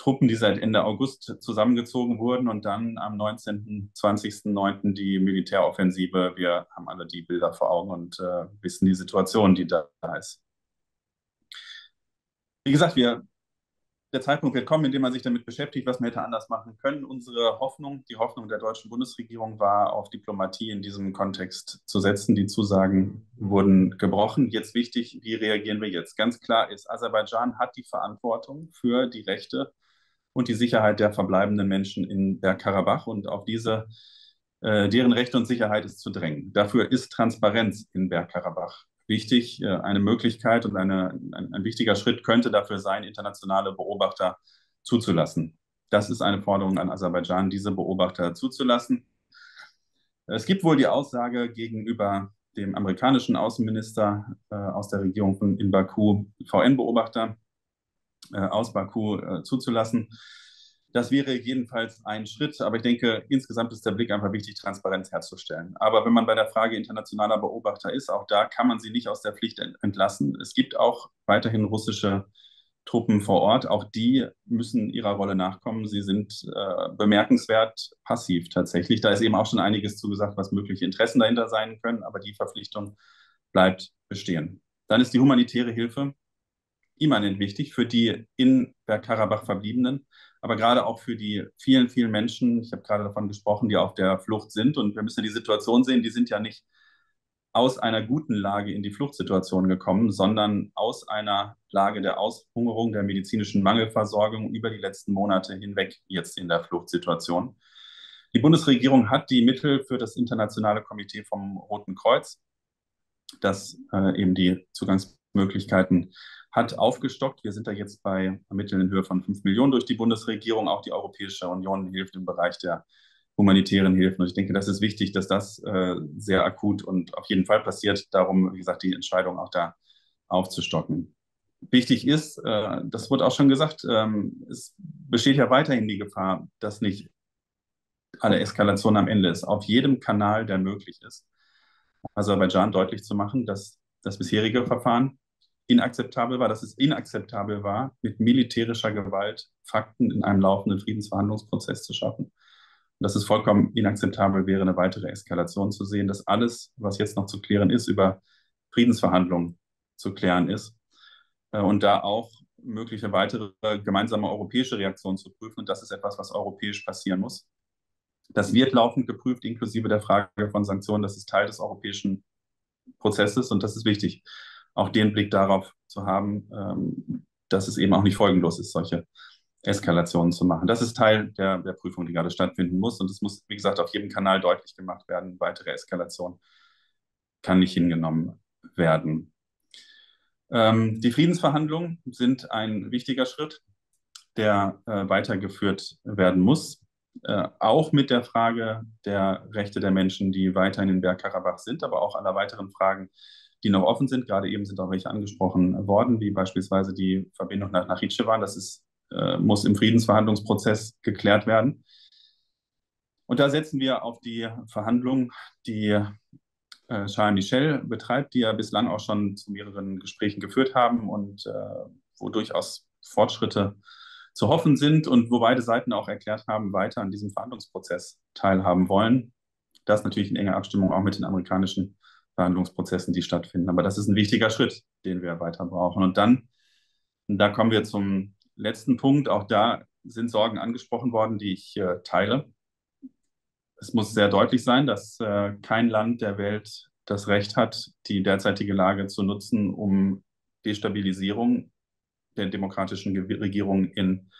Truppen, die seit Ende August zusammengezogen wurden und dann am 19., 20.09. die Militäroffensive. Wir haben alle die Bilder vor Augen und wissen die Situation, die da ist. Wie gesagt, der Zeitpunkt wird kommen, in dem man sich damit beschäftigt, was man hätte anders machen können. Unsere Hoffnung, die Hoffnung der deutschen Bundesregierung war, auf Diplomatie in diesem Kontext zu setzen. Die Zusagen wurden gebrochen. Jetzt wichtig, wie reagieren wir jetzt? Ganz klar ist, Aserbaidschan hat die Verantwortung für die Rechte und die Sicherheit der verbleibenden Menschen in Bergkarabach, und auf deren Rechte und Sicherheit ist zu drängen. Dafür ist Transparenz in Bergkarabach wichtig. Eine Möglichkeit und ein wichtiger Schritt könnte dafür sein, internationale Beobachter zuzulassen. Das ist eine Forderung an Aserbaidschan, diese Beobachter zuzulassen. Es gibt wohl die Aussage gegenüber dem amerikanischen Außenminister aus der Regierung in Baku, VN-Beobachter, aus Baku zuzulassen. Das wäre jedenfalls ein Schritt, aber ich denke, insgesamt ist der Blick einfach wichtig, Transparenz herzustellen. Aber wenn man bei der Frage internationaler Beobachter ist, auch da kann man sie nicht aus der Pflicht entlassen. Es gibt auch weiterhin russische Truppen vor Ort, auch die müssen ihrer Rolle nachkommen. Sie sind bemerkenswert passiv tatsächlich. Da ist eben auch schon einiges zugesagt, was mögliche Interessen dahinter sein können, aber die Verpflichtung bleibt bestehen. Dann ist die humanitäre Hilfe immanent wichtig für die in Bergkarabach verbliebenen, aber gerade auch für die vielen, vielen Menschen, ich habe gerade davon gesprochen, die auf der Flucht sind. Und wir müssen ja die Situation sehen, die sind ja nicht aus einer guten Lage in die Fluchtsituation gekommen, sondern aus einer Lage der Aushungerung, der medizinischen Mangelversorgung über die letzten Monate hinweg jetzt in der Fluchtsituation. Die Bundesregierung hat die Mittel für das Internationale Komitee vom Roten Kreuz, das eben die Zugangsmöglichkeiten hat aufgestockt. Wir sind da jetzt bei Mitteln in Höhe von 5 Millionen durch die Bundesregierung. Auch die Europäische Union hilft im Bereich der humanitären Hilfen. Und ich denke, das ist wichtig, dass das sehr akut und auf jeden Fall passiert. Darum, wie gesagt, die Entscheidung auch da aufzustocken. Wichtig ist, das wurde auch schon gesagt, es besteht ja weiterhin die Gefahr, dass nicht alle Eskalation am Ende ist. Auf jedem Kanal, der möglich ist, Aserbaidschan deutlich zu machen, dass das bisherige Verfahren dass es inakzeptabel war, mit militärischer Gewalt Fakten in einem laufenden Friedensverhandlungsprozess zu schaffen. Und dass es vollkommen inakzeptabel wäre, eine weitere Eskalation zu sehen, dass alles, was jetzt noch zu klären ist, über Friedensverhandlungen zu klären ist. Und da auch mögliche weitere gemeinsame europäische Reaktionen zu prüfen. Und das ist etwas, was europäisch passieren muss. Das wird laufend geprüft, inklusive der Frage von Sanktionen. Das ist Teil des europäischen Prozesses und das ist wichtig, auch den Blick darauf zu haben, dass es eben auch nicht folgenlos ist, solche Eskalationen zu machen. Das ist Teil der Prüfung, die gerade stattfinden muss. Und es muss, wie gesagt, auf jedem Kanal deutlich gemacht werden, weitere Eskalation kann nicht hingenommen werden. Die Friedensverhandlungen sind ein wichtiger Schritt, der weitergeführt werden muss. Auch mit der Frage der Rechte der Menschen, die weiterhin in Bergkarabach sind, aber auch aller weiteren Fragen, die noch offen sind. Gerade eben sind auch welche angesprochen worden, wie beispielsweise die Verbindung nach Nakhchivan. Das muss im Friedensverhandlungsprozess geklärt werden. Und da setzen wir auf die Verhandlungen, die Charles Michel betreibt, die ja bislang auch schon zu mehreren Gesprächen geführt haben und wo durchaus Fortschritte zu hoffen sind und wo beide Seiten auch erklärt haben, weiter an diesem Verhandlungsprozess teilhaben wollen. Das natürlich in enger Abstimmung auch mit den amerikanischen Verhandlungsprozessen, die stattfinden. Aber das ist ein wichtiger Schritt, den wir weiter brauchen. Und dann, da kommen wir zum letzten Punkt, auch da sind Sorgen angesprochen worden, die ich teile. Es muss sehr deutlich sein, dass kein Land der Welt das Recht hat, die derzeitige Lage zu nutzen, um Destabilisierung der demokratischen Regierung in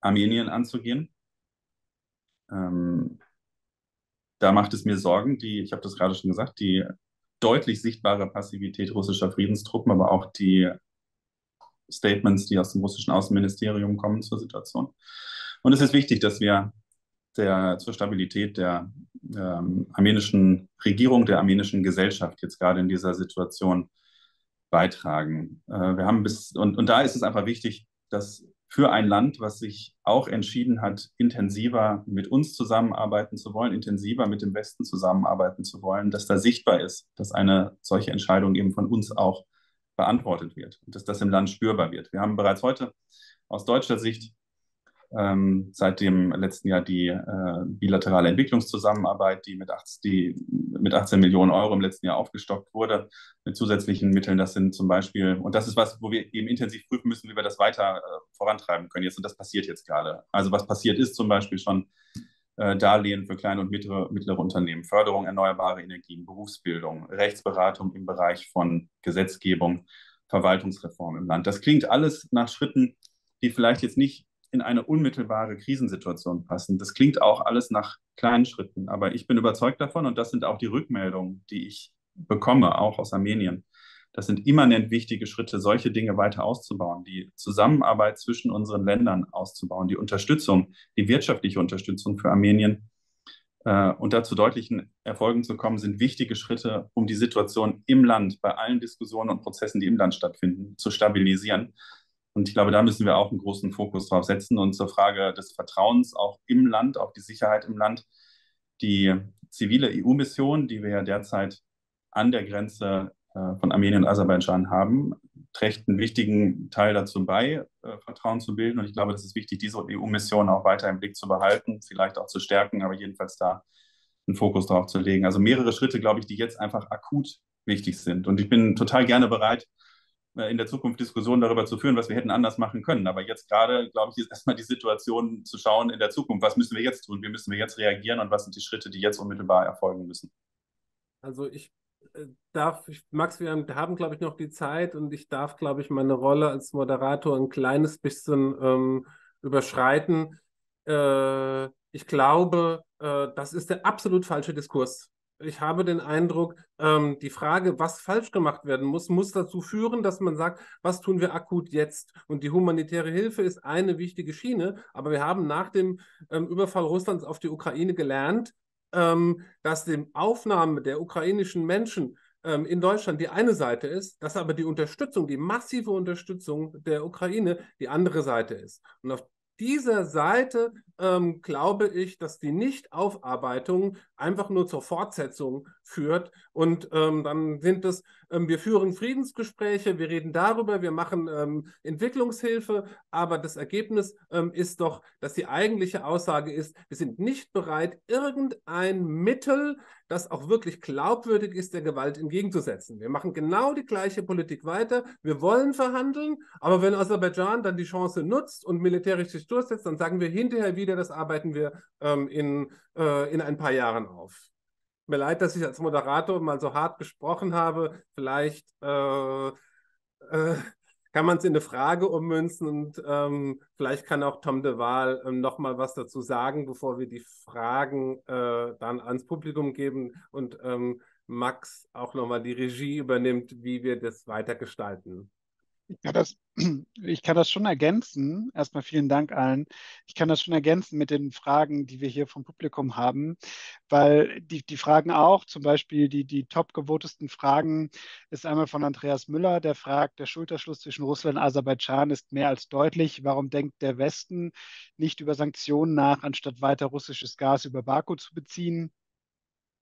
Armenien anzugehen. Da macht es mir Sorgen, ich habe das gerade schon gesagt, die deutlich sichtbare Passivität russischer Friedenstruppen, aber auch die Statements, die aus dem russischen Außenministerium kommen zur Situation. Und es ist wichtig, dass wir zur Stabilität der armenischen Regierung, der armenischen Gesellschaft jetzt gerade in dieser Situation beitragen. Da ist es einfach wichtig, dass für ein Land, was sich auch entschieden hat, intensiver mit uns zusammenarbeiten zu wollen, intensiver mit dem Westen zusammenarbeiten zu wollen, dass da sichtbar ist, dass eine solche Entscheidung eben von uns auch beantwortet wird und dass das im Land spürbar wird. Wir haben bereits heute aus deutscher Sicht seit dem letzten Jahr die bilaterale Entwicklungszusammenarbeit, die mit 18 Millionen Euro im letzten Jahr aufgestockt wurde, mit zusätzlichen Mitteln. Das sind zum Beispiel, und das ist was, wo wir eben intensiv prüfen müssen, wie wir das weiter vorantreiben können. Und das passiert jetzt gerade. Also was passiert ist zum Beispiel schon Darlehen für kleine und mittlere Unternehmen, Förderung erneuerbarer Energien, Berufsbildung, Rechtsberatung im Bereich von Gesetzgebung, Verwaltungsreform im Land. Das klingt alles nach Schritten, die vielleicht jetzt nicht in eine unmittelbare Krisensituation passen. Das klingt auch alles nach kleinen Schritten, aber ich bin überzeugt davon, und das sind auch die Rückmeldungen, die ich bekomme, auch aus Armenien. Das sind immanent wichtige Schritte, solche Dinge weiter auszubauen, die Zusammenarbeit zwischen unseren Ländern auszubauen, die Unterstützung, die wirtschaftliche Unterstützung für Armenien und dazu deutlichen Erfolgen zu kommen, sind wichtige Schritte, um die Situation im Land, bei allen Diskussionen und Prozessen, die im Land stattfinden, zu stabilisieren. Und ich glaube, da müssen wir auch einen großen Fokus drauf setzen und zur Frage des Vertrauens auch im Land, auch die Sicherheit im Land, die zivile EU-Mission, die wir ja derzeit an der Grenze von Armenien und Aserbaidschan haben, trägt einen wichtigen Teil dazu bei, Vertrauen zu bilden. Und ich glaube, das ist wichtig, diese EU-Mission auch weiter im Blick zu behalten, vielleicht auch zu stärken, aber jedenfalls da einen Fokus drauf zu legen. Also mehrere Schritte, glaube ich, die jetzt einfach akut wichtig sind. Und ich bin total gerne bereit, in der Zukunft Diskussionen darüber zu führen, was wir hätten anders machen können. Aber jetzt gerade, glaube ich, ist erstmal die Situation zu schauen in der Zukunft. Was müssen wir jetzt tun? Wie müssen wir jetzt reagieren? Und was sind die Schritte, die jetzt unmittelbar erfolgen müssen? Also Max, wir haben, glaube ich, noch die Zeit und ich darf, glaube ich, meine Rolle als Moderator ein kleines bisschen überschreiten. Ich glaube, das ist der absolut falsche Diskurs. Ich habe den Eindruck, die Frage, was falsch gemacht werden muss, muss dazu führen, dass man sagt, was tun wir akut jetzt? Und die humanitäre Hilfe ist eine wichtige Schiene, aber wir haben nach dem Überfall Russlands auf die Ukraine gelernt, dass die Aufnahme der ukrainischen Menschen in Deutschland die eine Seite ist, dass aber die Unterstützung, die massive Unterstützung der Ukraine die andere Seite ist. Und auf dieser Seite glaube ich, dass die Nichtaufarbeitung einfach nur zur Fortsetzung führt. Und dann sind es, wir führen Friedensgespräche, wir reden darüber, wir machen Entwicklungshilfe, aber das Ergebnis ist doch, dass die eigentliche Aussage ist, wir sind nicht bereit, irgendein Mittel, das auch wirklich glaubwürdig ist, der Gewalt entgegenzusetzen. Wir machen genau die gleiche Politik weiter, wir wollen verhandeln, aber wenn Aserbaidschan dann die Chance nutzt und militärisch sich durchsetzt, dann sagen wir hinterher wieder, das arbeiten wir in ein paar Jahren auf. Mir leid, dass ich als Moderator mal so hart gesprochen habe. Vielleicht kann man es in eine Frage ummünzen und vielleicht kann auch Tom de Waal nochmal was dazu sagen, bevor wir die Fragen dann ans Publikum geben und Max auch nochmal die Regie übernimmt, wie wir das weiter gestalten. Ich kann das schon ergänzen. Erstmal vielen Dank allen. Ich kann das schon ergänzen mit den Fragen, die wir hier vom Publikum haben, weil die Fragen auch, zum Beispiel die topgevotesten Fragen, ist einmal von Andreas Müller, der fragt, der Schulterschluss zwischen Russland und Aserbaidschan ist mehr als deutlich. Warum denkt der Westen nicht über Sanktionen nach, anstatt weiter russisches Gas über Baku zu beziehen?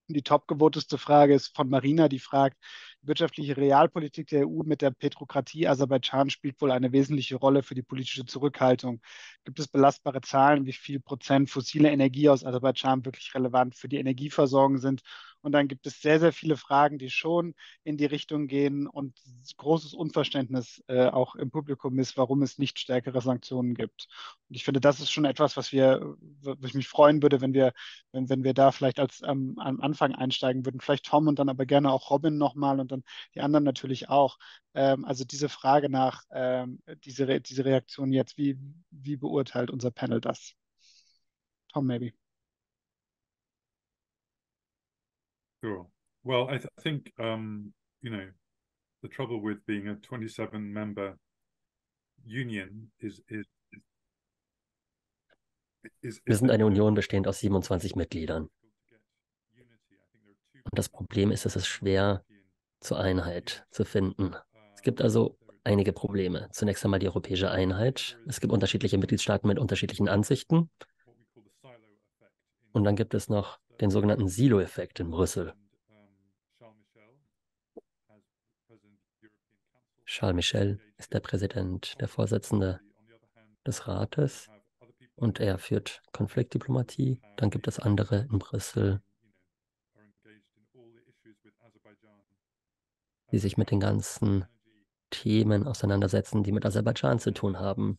Die topgevoteste Frage ist von Marina, die fragt, die wirtschaftliche Realpolitik der EU mit der Petrokratie Aserbaidschan spielt wohl eine wesentliche Rolle für die politische Zurückhaltung. Gibt es belastbare Zahlen, wie viel Prozent fossile Energie aus Aserbaidschan wirklich relevant für die Energieversorgung sind Und dann gibt es sehr, sehr viele Fragen, die schon in die Richtung gehen und großes Unverständnis auch im Publikum ist, warum es nicht stärkere Sanktionen gibt. Und ich finde, das ist schon etwas, wo ich mich freuen würde, wenn wir da vielleicht am Anfang einsteigen würden. Vielleicht Tom und dann aber gerne auch Robin nochmal und dann die anderen natürlich auch. Also diese Frage nach diese Reaktion jetzt, wie beurteilt unser Panel das? Tom, maybe. Sure. Well, I think, you know, the trouble with being a 27-member union is Wir sind eine Union bestehend aus 27 Mitgliedern. Und das Problem ist, es ist schwer, zur Einheit zu finden. Es gibt also einige Probleme. Zunächst einmal die europäische Einheit. Es gibt unterschiedliche Mitgliedstaaten mit unterschiedlichen Ansichten. Und dann gibt es noch den sogenannten Silo-Effekt in Brüssel. Charles Michel ist der Präsident, der Vorsitzende des Rates, und er führt Konfliktdiplomatie. Dann gibt es andere in Brüssel, die sich mit den ganzen Themen auseinandersetzen, die mit Aserbaidschan zu tun haben.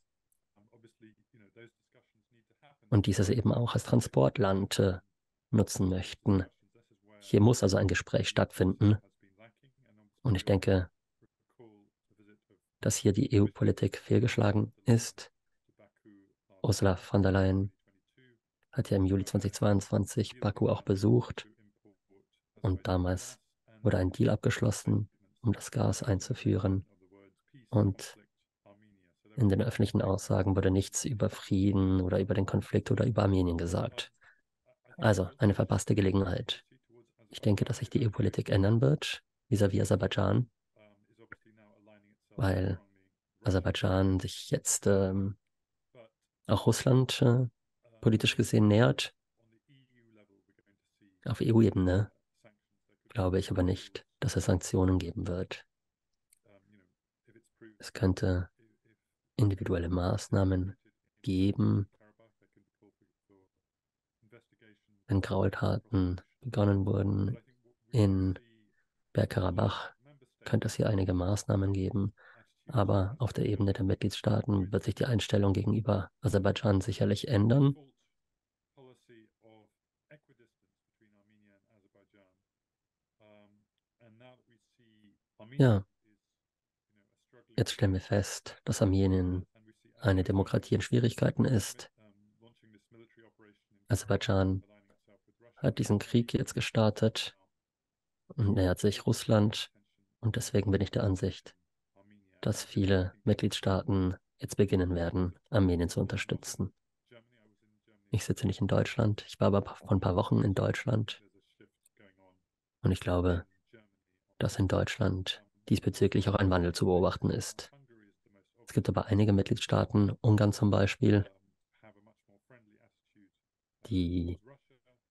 Und dieses eben auch als Transportland nutzen möchten. Hier muss also ein Gespräch stattfinden. Und ich denke, dass hier die EU-Politik fehlgeschlagen ist. Ursula von der Leyen hat ja im Juli 2022 Baku auch besucht. Und damals wurde ein Deal abgeschlossen, um das Gas einzuführen. Und in den öffentlichen Aussagen wurde nichts über Frieden oder über den Konflikt oder über Armenien gesagt. Also eine verpasste Gelegenheit. Ich denke, dass sich die EU-Politik ändern wird, vis-à-vis Aserbaidschan, weil Aserbaidschan sich jetzt auch Russland politisch gesehen nähert. Auf EU-Ebene glaube ich aber nicht, dass es Sanktionen geben wird. Es könnte individuelle Maßnahmen geben, wenn Graueltaten begonnen wurden in Bergkarabach, könnte es hier einige Maßnahmen geben. Aber auf der Ebene der Mitgliedstaaten wird sich die Einstellung gegenüber Aserbaidschan sicherlich ändern. Ja, jetzt stellen wir fest, dass Armenien eine Demokratie in Schwierigkeiten ist. Aserbaidschan hat diesen Krieg jetzt gestartet und nähert sich Russland. Und deswegen bin ich der Ansicht, dass viele Mitgliedstaaten jetzt beginnen werden, Armenien zu unterstützen. Ich sitze nicht in Deutschland, ich war aber vor ein paar Wochen in Deutschland. Und ich glaube, dass in Deutschland diesbezüglich auch ein Wandel zu beobachten ist. Es gibt aber einige Mitgliedstaaten, Ungarn zum Beispiel, die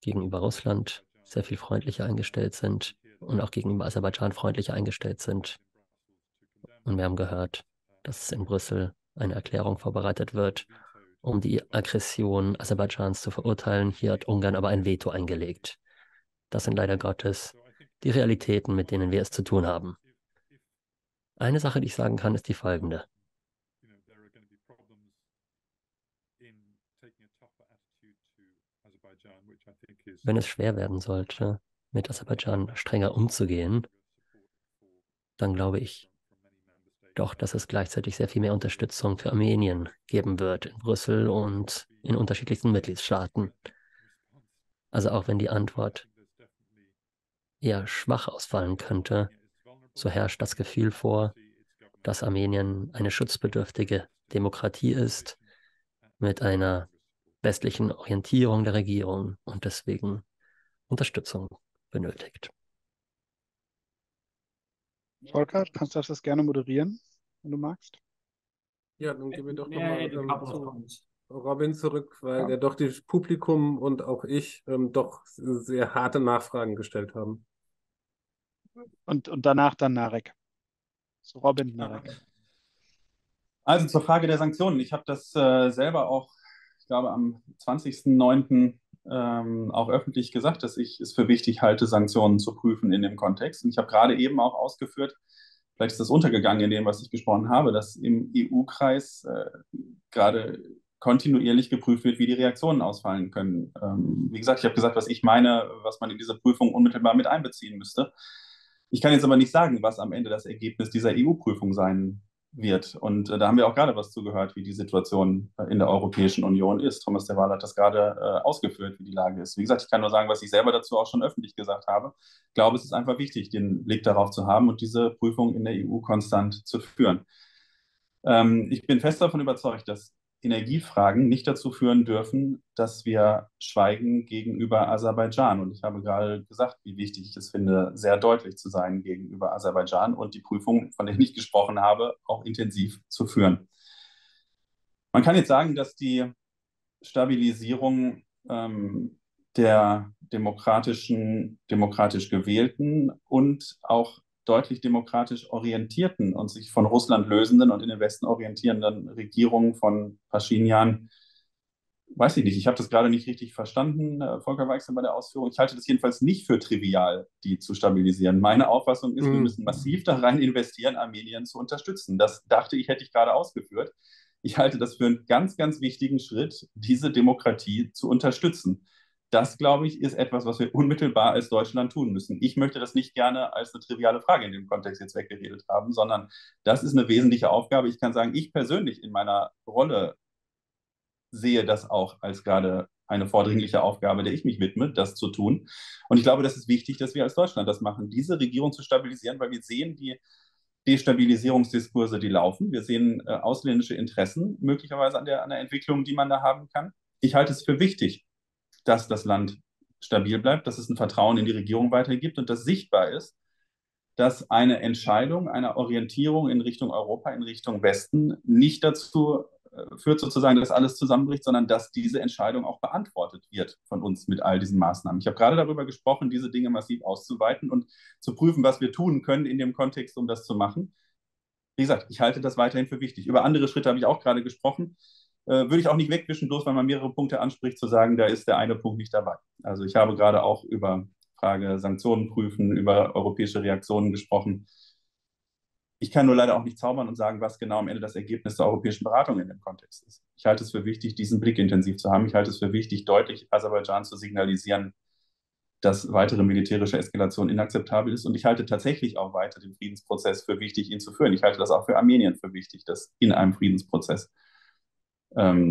gegenüber Russland sehr viel freundlicher eingestellt sind und auch gegenüber Aserbaidschan freundlicher eingestellt sind. Und wir haben gehört, dass in Brüssel eine Erklärung vorbereitet wird, um die Aggression Aserbaidschans zu verurteilen. Hier hat Ungarn aber ein Veto eingelegt. Das sind leider Gottes die Realitäten, mit denen wir es zu tun haben. Eine Sache, die ich sagen kann, ist die folgende. Wenn es schwer werden sollte, mit Aserbaidschan strenger umzugehen, dann glaube ich doch, dass es gleichzeitig sehr viel mehr Unterstützung für Armenien geben wird in Brüssel und in unterschiedlichsten Mitgliedstaaten. Also auch wenn die Antwort eher schwach ausfallen könnte, so herrscht das Gefühl vor, dass Armenien eine schutzbedürftige Demokratie ist mit einer westlichen Orientierung der Regierung und deswegen Unterstützung benötigt. Volker, kannst du das gerne moderieren, wenn du magst? Ja, dann gehen wir doch nochmal zu Robin zurück, weil ja, der doch das Publikum und auch ich doch sehr harte Nachfragen gestellt haben. Und danach dann Narek. So, Robin, Narek. Also zur Frage der Sanktionen. Ich habe das selber auch, ich glaube, am 20.09. auch öffentlich gesagt, dass ich es für wichtig halte, Sanktionen zu prüfen in dem Kontext. Und ich habe gerade eben auch ausgeführt, vielleicht ist das untergegangen in dem, was ich gesprochen habe, dass im EU-Kreis gerade kontinuierlich geprüft wird, wie die Reaktionen ausfallen können. Wie gesagt, ich habe gesagt, was ich meine, was man in diese Prüfung unmittelbar mit einbeziehen müsste. Ich kann jetzt aber nicht sagen, was am Ende das Ergebnis dieser EU-Prüfung sein wird. Und da haben wir auch gerade was zugehört, wie die Situation in der Europäischen Union ist. Thomas de Waal hat das gerade ausgeführt, wie die Lage ist. Wie gesagt, ich kann nur sagen, was ich selber dazu auch schon öffentlich gesagt habe. Ich glaube, es ist einfach wichtig, den Blick darauf zu haben und diese Prüfung in der EU konstant zu führen. Ich bin fest davon überzeugt, dass Energiefragen nicht dazu führen dürfen, dass wir schweigen gegenüber Aserbaidschan. Und ich habe gerade gesagt, wie wichtig ich es finde, sehr deutlich zu sein gegenüber Aserbaidschan und die Prüfung, von der ich gesprochen habe, auch intensiv zu führen. Man kann jetzt sagen, dass die Stabilisierung der demokratisch gewählten und auch deutlich demokratisch orientierten und sich von Russland lösenden und in den Westen orientierenden Regierungen von Pashinyan, weiß ich nicht, ich habe das gerade nicht richtig verstanden, Volker Weichsel bei der Ausführung, ich halte das jedenfalls nicht für trivial, die zu stabilisieren. Meine Auffassung ist, wir müssen massiv da rein investieren, Armenien zu unterstützen. Das dachte ich, hätte ich gerade ausgeführt. Ich halte das für einen ganz, ganz wichtigen Schritt, diese Demokratie zu unterstützen. Das, glaube ich, ist etwas, was wir unmittelbar als Deutschland tun müssen. Ich möchte das nicht gerne als eine triviale Frage in dem Kontext jetzt weggeredet haben, sondern das ist eine wesentliche Aufgabe. Ich kann sagen, ich persönlich in meiner Rolle sehe das auch als gerade eine vordringliche Aufgabe, der ich mich widme, das zu tun. Und ich glaube, das ist wichtig, dass wir als Deutschland das machen, diese Regierung zu stabilisieren, weil wir sehen die Destabilisierungsdiskurse, die laufen. Wir sehen ausländische Interessen möglicherweise an der Entwicklung, die man da haben kann. Ich halte es für wichtig, dass das Land stabil bleibt, dass es ein Vertrauen in die Regierung weitergibt und dass sichtbar ist, dass eine Entscheidung, eine Orientierung in Richtung Europa, in Richtung Westen nicht dazu führt, sozusagen, dass alles zusammenbricht, sondern dass diese Entscheidung auch beantwortet wird von uns mit all diesen Maßnahmen. Ich habe gerade darüber gesprochen, diese Dinge massiv auszuweiten und zu prüfen, was wir tun können in dem Kontext, um das zu machen. Wie gesagt, ich halte das weiterhin für wichtig. Über andere Schritte habe ich auch gerade gesprochen. Würde ich auch nicht wegwischen, bloß weil man mehrere Punkte anspricht, zu sagen, da ist der eine Punkt nicht dabei. Also ich habe gerade auch über Frage Sanktionen prüfen, über europäische Reaktionen gesprochen. Ich kann nur leider auch nicht zaubern und sagen, was genau am Ende das Ergebnis der europäischen Beratung in dem Kontext ist. Ich halte es für wichtig, diesen Blick intensiv zu haben. Ich halte es für wichtig, deutlich Aserbaidschan zu signalisieren, dass weitere militärische Eskalation inakzeptabel ist. Und ich halte tatsächlich auch weiter den Friedensprozess für wichtig, ihn zu führen. Ich halte das auch für Armenien für wichtig, dass in einem Friedensprozess Dinge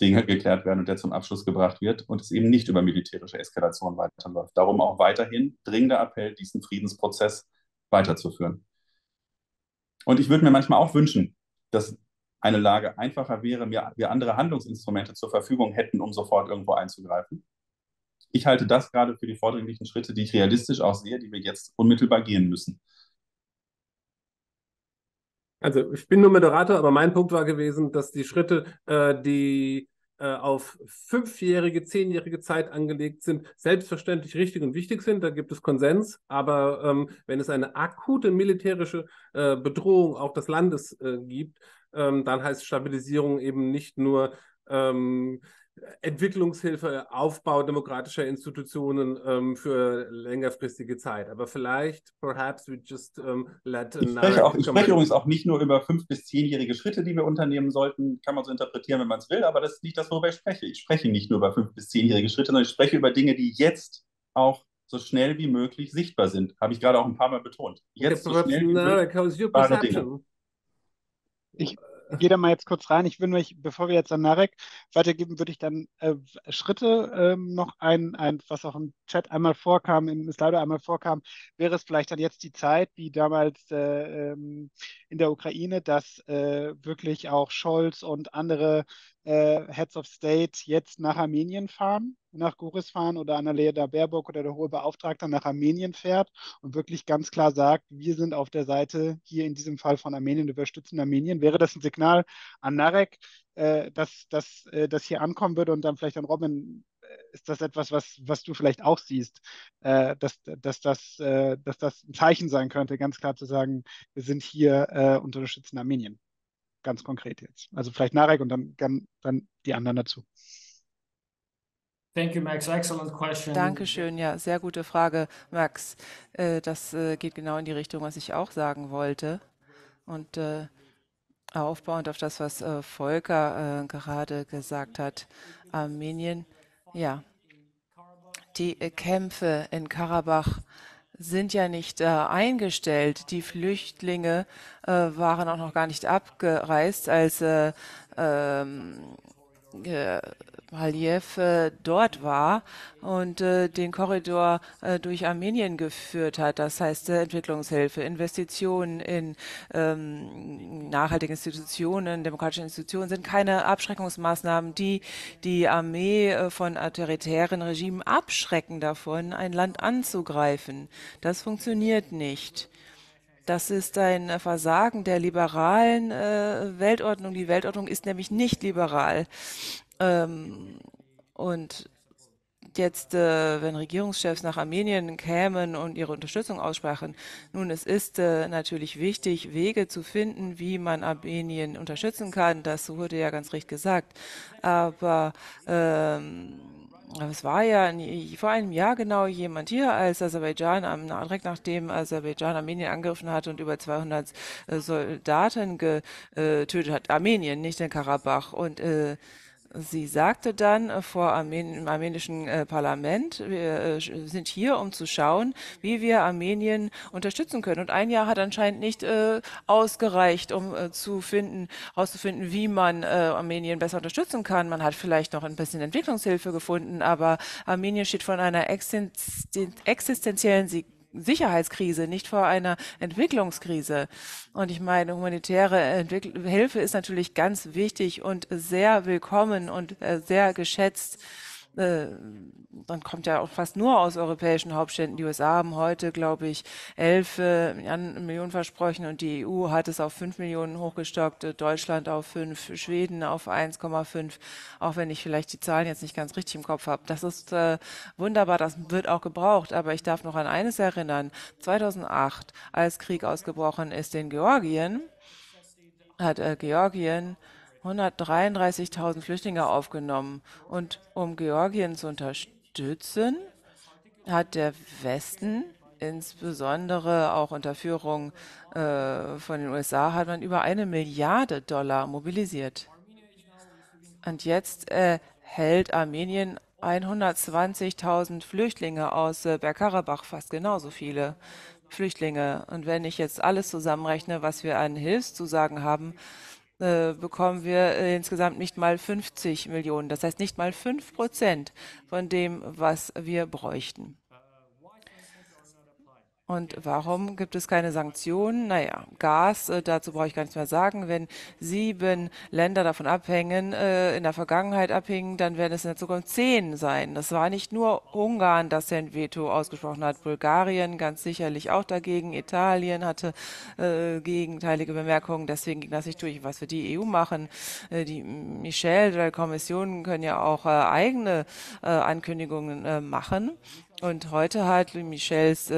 geklärt werden und der zum Abschluss gebracht wird und es eben nicht über militärische Eskalation weiterläuft. Darum auch weiterhin dringender Appell, diesen Friedensprozess weiterzuführen. Und ich würde mir manchmal auch wünschen, dass eine Lage einfacher wäre, wir andere Handlungsinstrumente zur Verfügung hätten, um sofort irgendwo einzugreifen. Ich halte das gerade für die vordringlichen Schritte, die ich realistisch auch sehe, die wir jetzt unmittelbar gehen müssen. Also ich bin nur Moderator, aber mein Punkt war gewesen, dass die Schritte, die auf 5-jährige, 10-jährige Zeit angelegt sind, selbstverständlich richtig und wichtig sind. Da gibt es Konsens. Aber wenn es eine akute militärische Bedrohung auch des Landes gibt, dann heißt Stabilisierung eben nicht nur Entwicklungshilfe, Aufbau demokratischer Institutionen für längerfristige Zeit. Aber vielleicht, perhaps we just let... Ich spreche übrigens auch nicht nur über 5- bis 10-jährige Schritte, die wir unternehmen sollten. Kann man so interpretieren, wenn man es will, aber das ist nicht das, worüber ich spreche. Ich spreche nicht nur über 5- bis 10-jährige Schritte, sondern ich spreche über Dinge, die jetzt auch so schnell wie möglich sichtbar sind. Habe ich gerade auch ein paar Mal betont. Jetzt so schnell wie möglich. Ich gehe da mal jetzt kurz rein. Ich will nur, bevor wir jetzt an Narek weitergeben, würde ich dann Schritte noch was auch im Chat einmal vorkam, im Slido einmal vorkam, wäre es vielleicht dann jetzt die Zeit, wie damals in der Ukraine, dass wirklich auch Scholz und andere Heads of State jetzt nach Armenien fahren, nach Goris fahren oder Annalena Baerbock oder der hohe Beauftragte nach Armenien fährt und wirklich ganz klar sagt, wir sind auf der Seite hier in diesem Fall von Armenien, unterstützen Armenien. Wäre das ein Signal an Narek, dass das hier ankommen würde? Und dann vielleicht an Robin, ist das etwas, was du vielleicht auch siehst, dass das ein Zeichen sein könnte, ganz klar zu sagen, wir sind hier und unterstützen Armenien? Ganz konkret jetzt. Also vielleicht Narek und dann die anderen dazu. Thank you, Max. Excellent question. Dankeschön, ja, sehr gute Frage, Max. Das geht genau in die Richtung, was ich auch sagen wollte. Und aufbauend auf das, was Volker gerade gesagt hat, Armenien, ja, die Kämpfe in Karabach sind ja nicht eingestellt. Die Flüchtlinge waren auch noch gar nicht abgereist, als Aliyev dort war und den Korridor durch Armenien geführt hat. Das heißt Entwicklungshilfe, Investitionen in nachhaltige Institutionen, demokratische Institutionen sind keine Abschreckungsmaßnahmen, die die Armee von autoritären Regimen abschrecken davon, ein Land anzugreifen. Das funktioniert nicht. Das ist ein Versagen der liberalen Weltordnung. Die Weltordnung ist nämlich nicht liberal. Und jetzt, wenn Regierungschefs nach Armenien kämen und ihre Unterstützung aussprachen, nun, es ist natürlich wichtig, Wege zu finden, wie man Armenien unterstützen kann. Das wurde ja ganz recht gesagt. Aber es war ja vor einem Jahr genau jemand hier, als Aserbaidschan, direkt nachdem Aserbaidschan Armenien angegriffen hatte und über 200 Soldaten getötet hat. Armenien, nicht in Karabach. Und sie sagte dann vor im armenischen Parlament, wir sind hier, um zu schauen, wie wir Armenien unterstützen können. Und ein Jahr hat anscheinend nicht ausgereicht, um herauszufinden, wie man Armenien besser unterstützen kann. Man hat vielleicht noch ein bisschen Entwicklungshilfe gefunden, aber Armenien steht vor einer existenziellen Sicherheitskrise, nicht vor einer Entwicklungskrise. Und ich meine, humanitäre Hilfe ist natürlich ganz wichtig und sehr willkommen und sehr geschätzt. Dann kommt ja auch fast nur aus europäischen Hauptstädten. Die USA haben heute, glaube ich, 11 Millionen versprochen und die EU hat es auf 5 Millionen hochgestockt, Deutschland auf 5, Schweden auf 1,5, auch wenn ich vielleicht die Zahlen jetzt nicht ganz richtig im Kopf habe. Das ist wunderbar, das wird auch gebraucht, aber ich darf noch an eines erinnern. 2008, als Krieg ausgebrochen ist in Georgien, hat Georgien 133.000 Flüchtlinge aufgenommen. Und um Georgien zu unterstützen, hat der Westen, insbesondere auch unter Führung von den USA, hat man über $1 Milliarde mobilisiert. Und jetzt hält Armenien 120.000 Flüchtlinge aus Bergkarabach, fast genauso viele Flüchtlinge. Und wenn ich jetzt alles zusammenrechne, was wir an Hilfszusagen haben, bekommen wir insgesamt nicht mal 50 Millionen, das heißt nicht mal 5% von dem, was wir bräuchten. Und warum gibt es keine Sanktionen? Naja, Gas, dazu brauche ich gar nichts mehr sagen. Wenn 7 Länder davon abhängen, in der Vergangenheit abhingen, dann werden es in der Zukunft 10 sein. Das war nicht nur Ungarn, das sein Veto ausgesprochen hat. Bulgarien ganz sicherlich auch dagegen. Italien hatte gegenteilige Bemerkungen. Deswegen ging das nicht durch, was wir die EU machen. Die Michel oder die Kommission können ja auch eigene Ankündigungen machen. Und heute hat Michels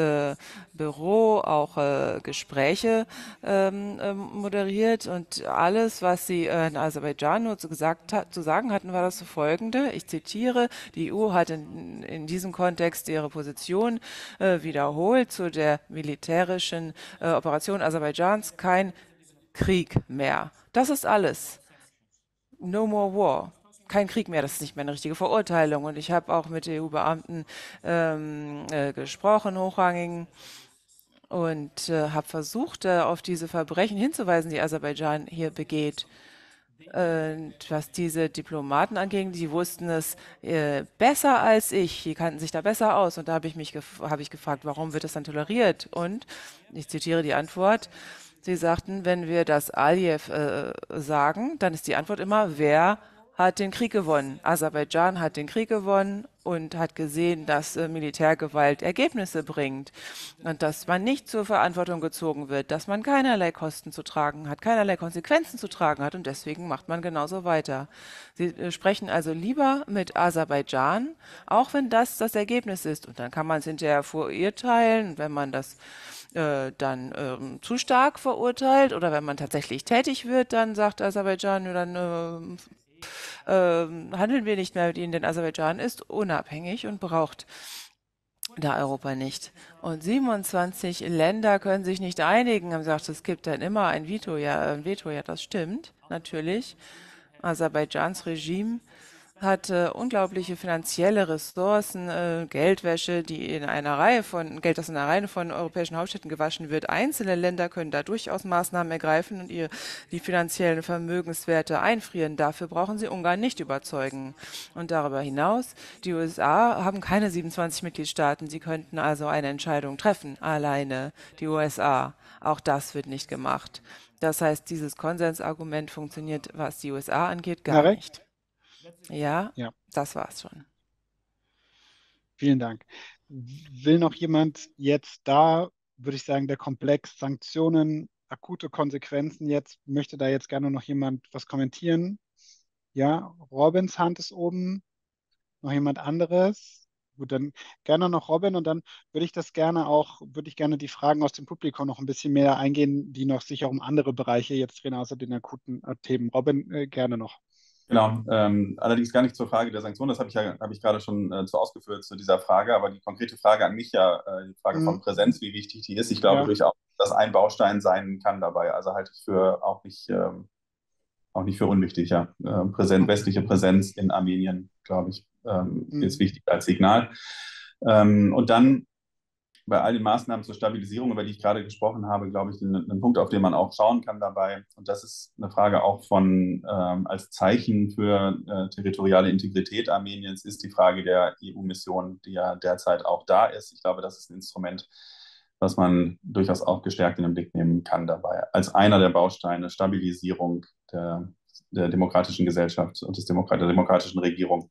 Büro auch Gespräche moderiert und alles, was sie in Aserbaidschan nur zu sagen hatten, war das Folgende. Ich zitiere, die EU hat in diesem Kontext ihre Position wiederholt zu der militärischen Operation Aserbaidschans. Kein Krieg mehr. Das ist alles. No more war. Kein Krieg mehr, das ist nicht mehr eine richtige Verurteilung. Und ich habe auch mit EU-Beamten gesprochen, hochrangigen, und habe versucht, auf diese Verbrechen hinzuweisen, die Aserbaidschan hier begeht. Was diese Diplomaten anging, die wussten es besser als ich, die kannten sich da besser aus. Und da habe ich mich gefragt, warum wird das dann toleriert? Und ich zitiere die Antwort. Sie sagten, wenn wir das Aliyev sagen, dann ist die Antwort immer, wer hat den Krieg gewonnen. Aserbaidschan hat den Krieg gewonnen und hat gesehen, dass Militärgewalt Ergebnisse bringt und dass man nicht zur Verantwortung gezogen wird, dass man keinerlei Kosten zu tragen hat, keinerlei Konsequenzen zu tragen hat und deswegen macht man genauso weiter. Sie sprechen also lieber mit Aserbaidschan, auch wenn das das Ergebnis ist. Und dann kann man es hinterher verurteilen, wenn man das dann zu stark verurteilt oder wenn man tatsächlich tätig wird, dann sagt Aserbaidschan, dann handeln wir nicht mehr mit ihnen, denn Aserbaidschan ist unabhängig und braucht da Europa nicht. Und 27 Länder können sich nicht einigen, haben gesagt, es gibt dann immer ein Veto. Ja, das stimmt, natürlich. Aserbaidschans Regime hat unglaubliche finanzielle Ressourcen, Geldwäsche, die in einer Reihe von Geld, das in einer Reihe von europäischen Hauptstädten gewaschen wird. Einzelne Länder können da durchaus Maßnahmen ergreifen und die finanziellen Vermögenswerte einfrieren. Dafür brauchen sie Ungarn nicht überzeugen. Und darüber hinaus, die USA haben keine 27 Mitgliedstaaten. Sie könnten also eine Entscheidung treffen, alleine die USA. Auch das wird nicht gemacht. Das heißt, dieses Konsensargument funktioniert, was die USA angeht, gar nicht. Ja, das war's schon. Vielen Dank. Will noch jemand jetzt da, würde ich sagen, der Komplex Sanktionen, akute Konsequenzen jetzt, möchte da jetzt gerne noch jemand was kommentieren? Ja, Robins Hand ist oben. Noch jemand anderes? Gut, dann gerne noch Robin, und dann würde ich gerne die Fragen aus dem Publikum noch ein bisschen mehr eingehen, die noch sicher um andere Bereiche jetzt drehen, außer den akuten Themen. Robin, gerne noch. Genau, allerdings gar nicht zur Frage der Sanktionen, das habe ich gerade schon ausgeführt zu dieser Frage, aber die konkrete Frage an mich die Frage von Präsenz, wie wichtig die ist, ich glaube durchaus, dass ein Baustein sein kann dabei, also halte ich für auch nicht für unwichtig, ja. Westliche Präsenz in Armenien, glaube ich, ist wichtig als Signal. Und dann bei all den Maßnahmen zur Stabilisierung, über die ich gerade gesprochen habe, glaube ich, einen Punkt, auf den man auch schauen kann dabei. Und das ist eine Frage auch von, als Zeichen für territoriale Integrität Armeniens, ist die Frage der EU-Mission, die ja derzeit auch da ist. Ich glaube, das ist ein Instrument, das man durchaus auch gestärkt in den Blick nehmen kann dabei. Als einer der Bausteine Stabilisierung der demokratischen Gesellschaft und der demokratischen Regierung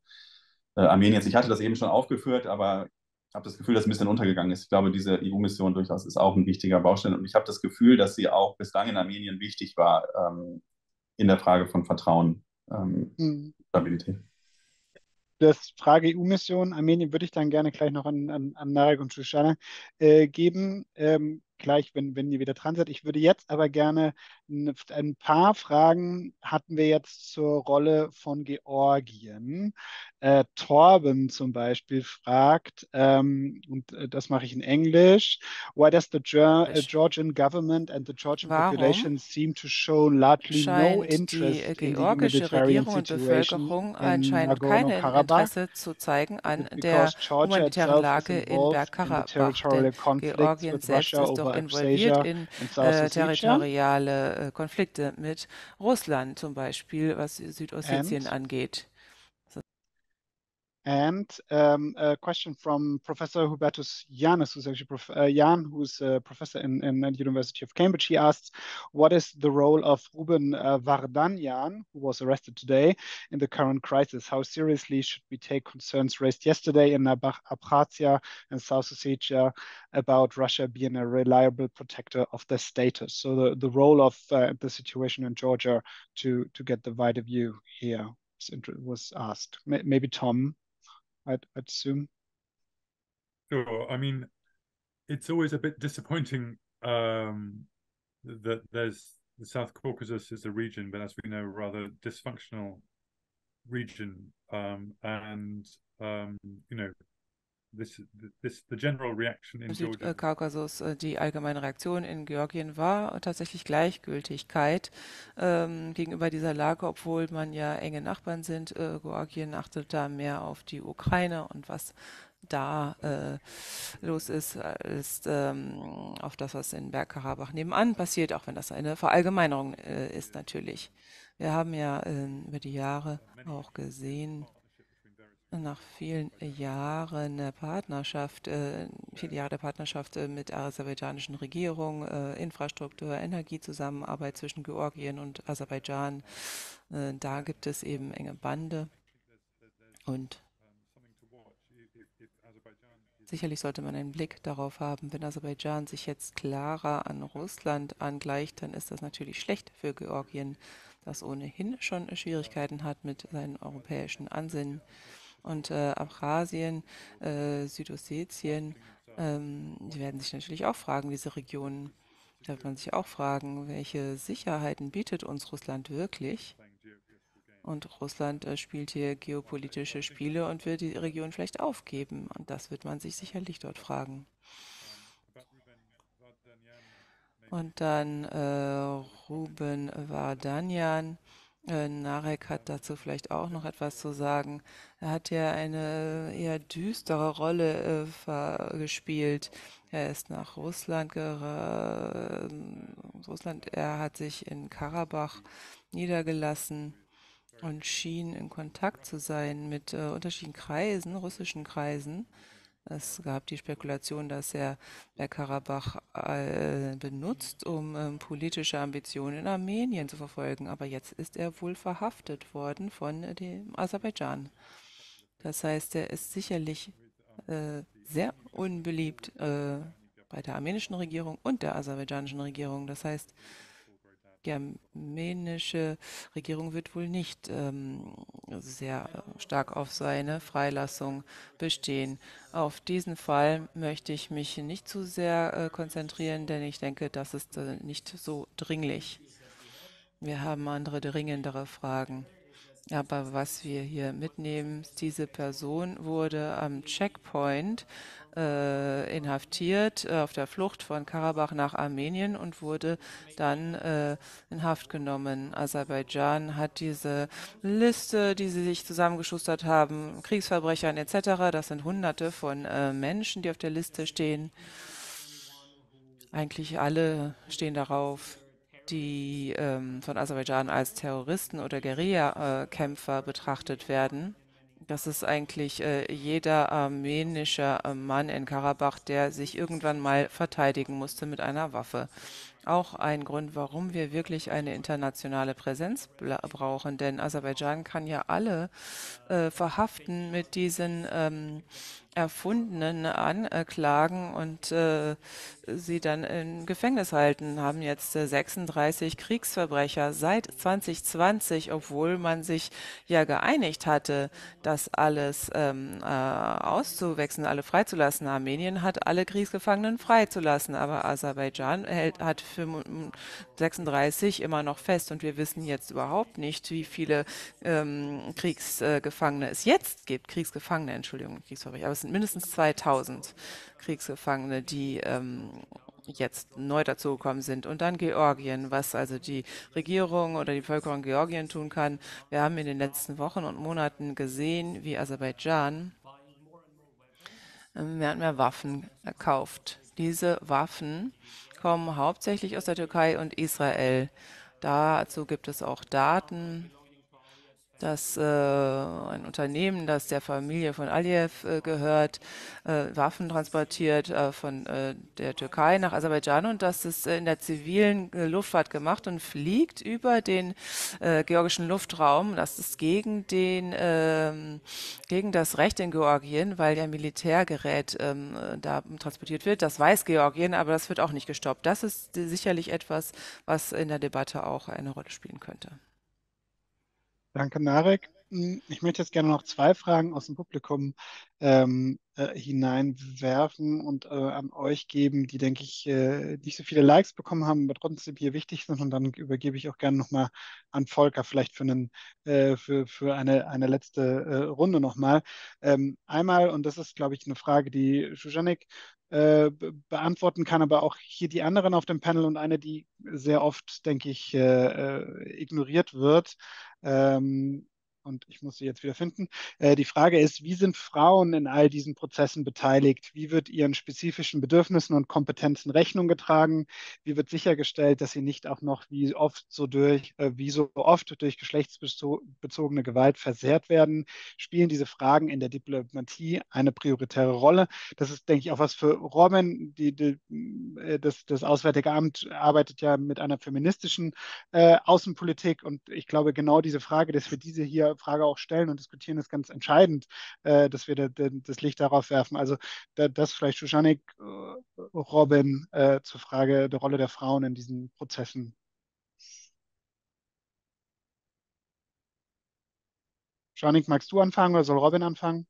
Armeniens. Ich hatte das eben schon aufgeführt, aber ich habe das Gefühl, dass ein bisschen untergegangen ist. Ich glaube, diese EU-Mission durchaus ist auch ein wichtiger Baustein. Und ich habe das Gefühl, dass sie auch bislang in Armenien wichtig war in der Frage von Vertrauen, Stabilität. Das Frage EU-Mission Armenien würde ich dann gerne gleich noch an Narek und Shushana geben, gleich, wenn ihr wieder dran seid. Ich würde jetzt aber gerne ein paar Fragen hatten wir jetzt zur Rolle von Georgien. Torben zum Beispiel fragt, und das mache ich in Englisch, why does the Georgian government and the Georgian population seem to show largely no interest in the humanitarian situation in Nagorno-Karabach? Because Georgia itself is involved in the territorial conflicts with Russia over Abkhazia and South Ossetia. Konflikte mit Russland zum Beispiel, was Südossetien angeht. And a question from Professor Hubertus Janus, who's actually Jan, who's a professor in the University of Cambridge. He asks, what is the role of Ruben Vardanyan, who was arrested today, in the current crisis? How seriously should we take concerns raised yesterday in Abkhazia and South Ossetia about Russia being a reliable protector of their status? So the role of the situation in Georgia to get the wider view here was asked. Maybe Tom. I'd assume. Sure. I mean, it's always a bit disappointing that there's the South Caucasus is a region, but as we know, rather dysfunctional region. You know, the general reaction in Georgia. Kaukasus, die allgemeine Reaktion in Georgien war tatsächlich Gleichgültigkeit gegenüber dieser Lage, obwohl man ja enge Nachbarn sind. Georgien achtet da mehr auf die Ukraine und was da los ist, als auf das, was in Bergkarabach nebenan passiert, auch wenn das eine Verallgemeinerung ist natürlich. Wir haben ja über die Jahre auch gesehen, nach vielen Jahren der Partnerschaft, mit der aserbaidschanischen Regierung, Infrastruktur, Energiezusammenarbeit zwischen Georgien und Aserbaidschan. Da gibt es eben enge Bande. Und sicherlich sollte man einen Blick darauf haben, wenn Aserbaidschan sich jetzt klarer an Russland angleicht, dann ist das natürlich schlecht für Georgien, das ohnehin schon Schwierigkeiten hat mit seinen europäischen Ansinnen. Und Abchasien, Südossetien, die werden sich natürlich auch fragen, diese Regionen. Da wird man sich auch fragen, welche Sicherheiten bietet uns Russland wirklich? Und Russland spielt hier geopolitische Spiele und wird die Region vielleicht aufgeben. Und das wird man sich sicherlich dort fragen. Und dann Robin Wagener. Narek hat dazu vielleicht auch noch etwas zu sagen. Er hat ja eine eher düstere Rolle gespielt. Er ist nach Russland. Er hat sich in Karabach niedergelassen und schien in Kontakt zu sein mit unterschiedlichen Kreisen, russischen Kreisen. Es gab die Spekulation, dass er Bergkarabach benutzt, um politische Ambitionen in Armenien zu verfolgen. Aber jetzt ist er wohl verhaftet worden von dem Aserbaidschan. Das heißt, er ist sicherlich sehr unbeliebt bei der armenischen Regierung und der aserbaidschanischen Regierung. Das heißt, die armenische Regierung wird wohl nicht sehr stark auf seine Freilassung bestehen. Auf diesen Fall möchte ich mich nicht zu sehr konzentrieren, denn ich denke, das ist nicht so dringlich. Wir haben andere dringendere Fragen. Aber was wir hier mitnehmen, ist, diese Person wurde am Checkpoint inhaftiert, auf der Flucht von Karabach nach Armenien und wurde dann in Haft genommen. Aserbaidschan hat diese Liste, die sie sich zusammengeschustert haben, Kriegsverbrechern etc., das sind Hunderte von Menschen, die auf der Liste stehen. Eigentlich alle stehen darauf, die von Aserbaidschan als Terroristen oder Guerilla-Kämpfer betrachtet werden. Das ist eigentlich jeder armenische Mann in Karabach, der sich irgendwann mal verteidigen musste mit einer Waffe. Auch ein Grund, warum wir wirklich eine internationale Präsenz brauchen, denn Aserbaidschan kann ja alle verhaften mit diesen erfundenen Anklagen und sie dann im Gefängnis halten, haben jetzt 36 Kriegsverbrecher seit 2020, obwohl man sich ja geeinigt hatte, das alles auszuwechseln, alle freizulassen. Armenien hat alle Kriegsgefangenen freizulassen, aber Aserbaidschan hat 36 immer noch fest und wir wissen jetzt überhaupt nicht, wie viele Kriegsgefangene es jetzt gibt. Kriegsgefangene, Entschuldigung, Kriegsverbrecher, aber es sind mindestens 2000 Kriegsgefangene, die jetzt neu dazugekommen sind. Und dann Georgien, was also die Regierung oder die Bevölkerung Georgien tun kann. Wir haben in den letzten Wochen und Monaten gesehen, wie Aserbaidschan mehr und mehr Waffen kauft. Diese Waffen kommen hauptsächlich aus der Türkei und Israel. Dazu gibt es auch Daten, dass ein Unternehmen, das der Familie von Aliyev gehört, Waffen transportiert von der Türkei nach Aserbaidschan und dass es in der zivilen Luftfahrt gemacht und fliegt über den georgischen Luftraum. Das ist gegen das Recht in Georgien, weil der Militärgerät da transportiert wird. Das weiß Georgien, aber das wird auch nicht gestoppt. Das ist sicherlich etwas, was in der Debatte auch eine Rolle spielen könnte. Danke, Narek. Ich möchte jetzt gerne noch zwei Fragen aus dem Publikum hineinwerfen und an euch geben, die, denke ich, nicht so viele Likes bekommen haben, aber trotzdem hier wichtig sind. Und dann übergebe ich auch gerne nochmal an Volker, vielleicht für eine letzte Runde nochmal. Einmal, und das ist, glaube ich, eine Frage, die Shushanik beantworten kann, aber auch hier die anderen auf dem Panel und eine, die sehr oft, denke ich, ignoriert wird. Und ich muss sie jetzt wieder finden. Die Frage ist, wie sind Frauen in all diesen Prozessen beteiligt? Wie wird ihren spezifischen Bedürfnissen und Kompetenzen Rechnung getragen? Wie wird sichergestellt, dass sie nicht auch noch wie so oft durch geschlechtsbezogene Gewalt versehrt werden? Spielen diese Fragen in der Diplomatie eine prioritäre Rolle? Das ist, denke ich, auch was für Robin. Das Auswärtige Amt arbeitet ja mit einer feministischen Außenpolitik und ich glaube, genau diese Frage, dass wir diese hier Frage auch stellen und diskutieren, ist ganz entscheidend, dass wir das Licht darauf werfen. Also das vielleicht Shushanik, Robin, zur Frage der Rolle der Frauen in diesen Prozessen. Shushanik, magst du anfangen oder soll Robin anfangen?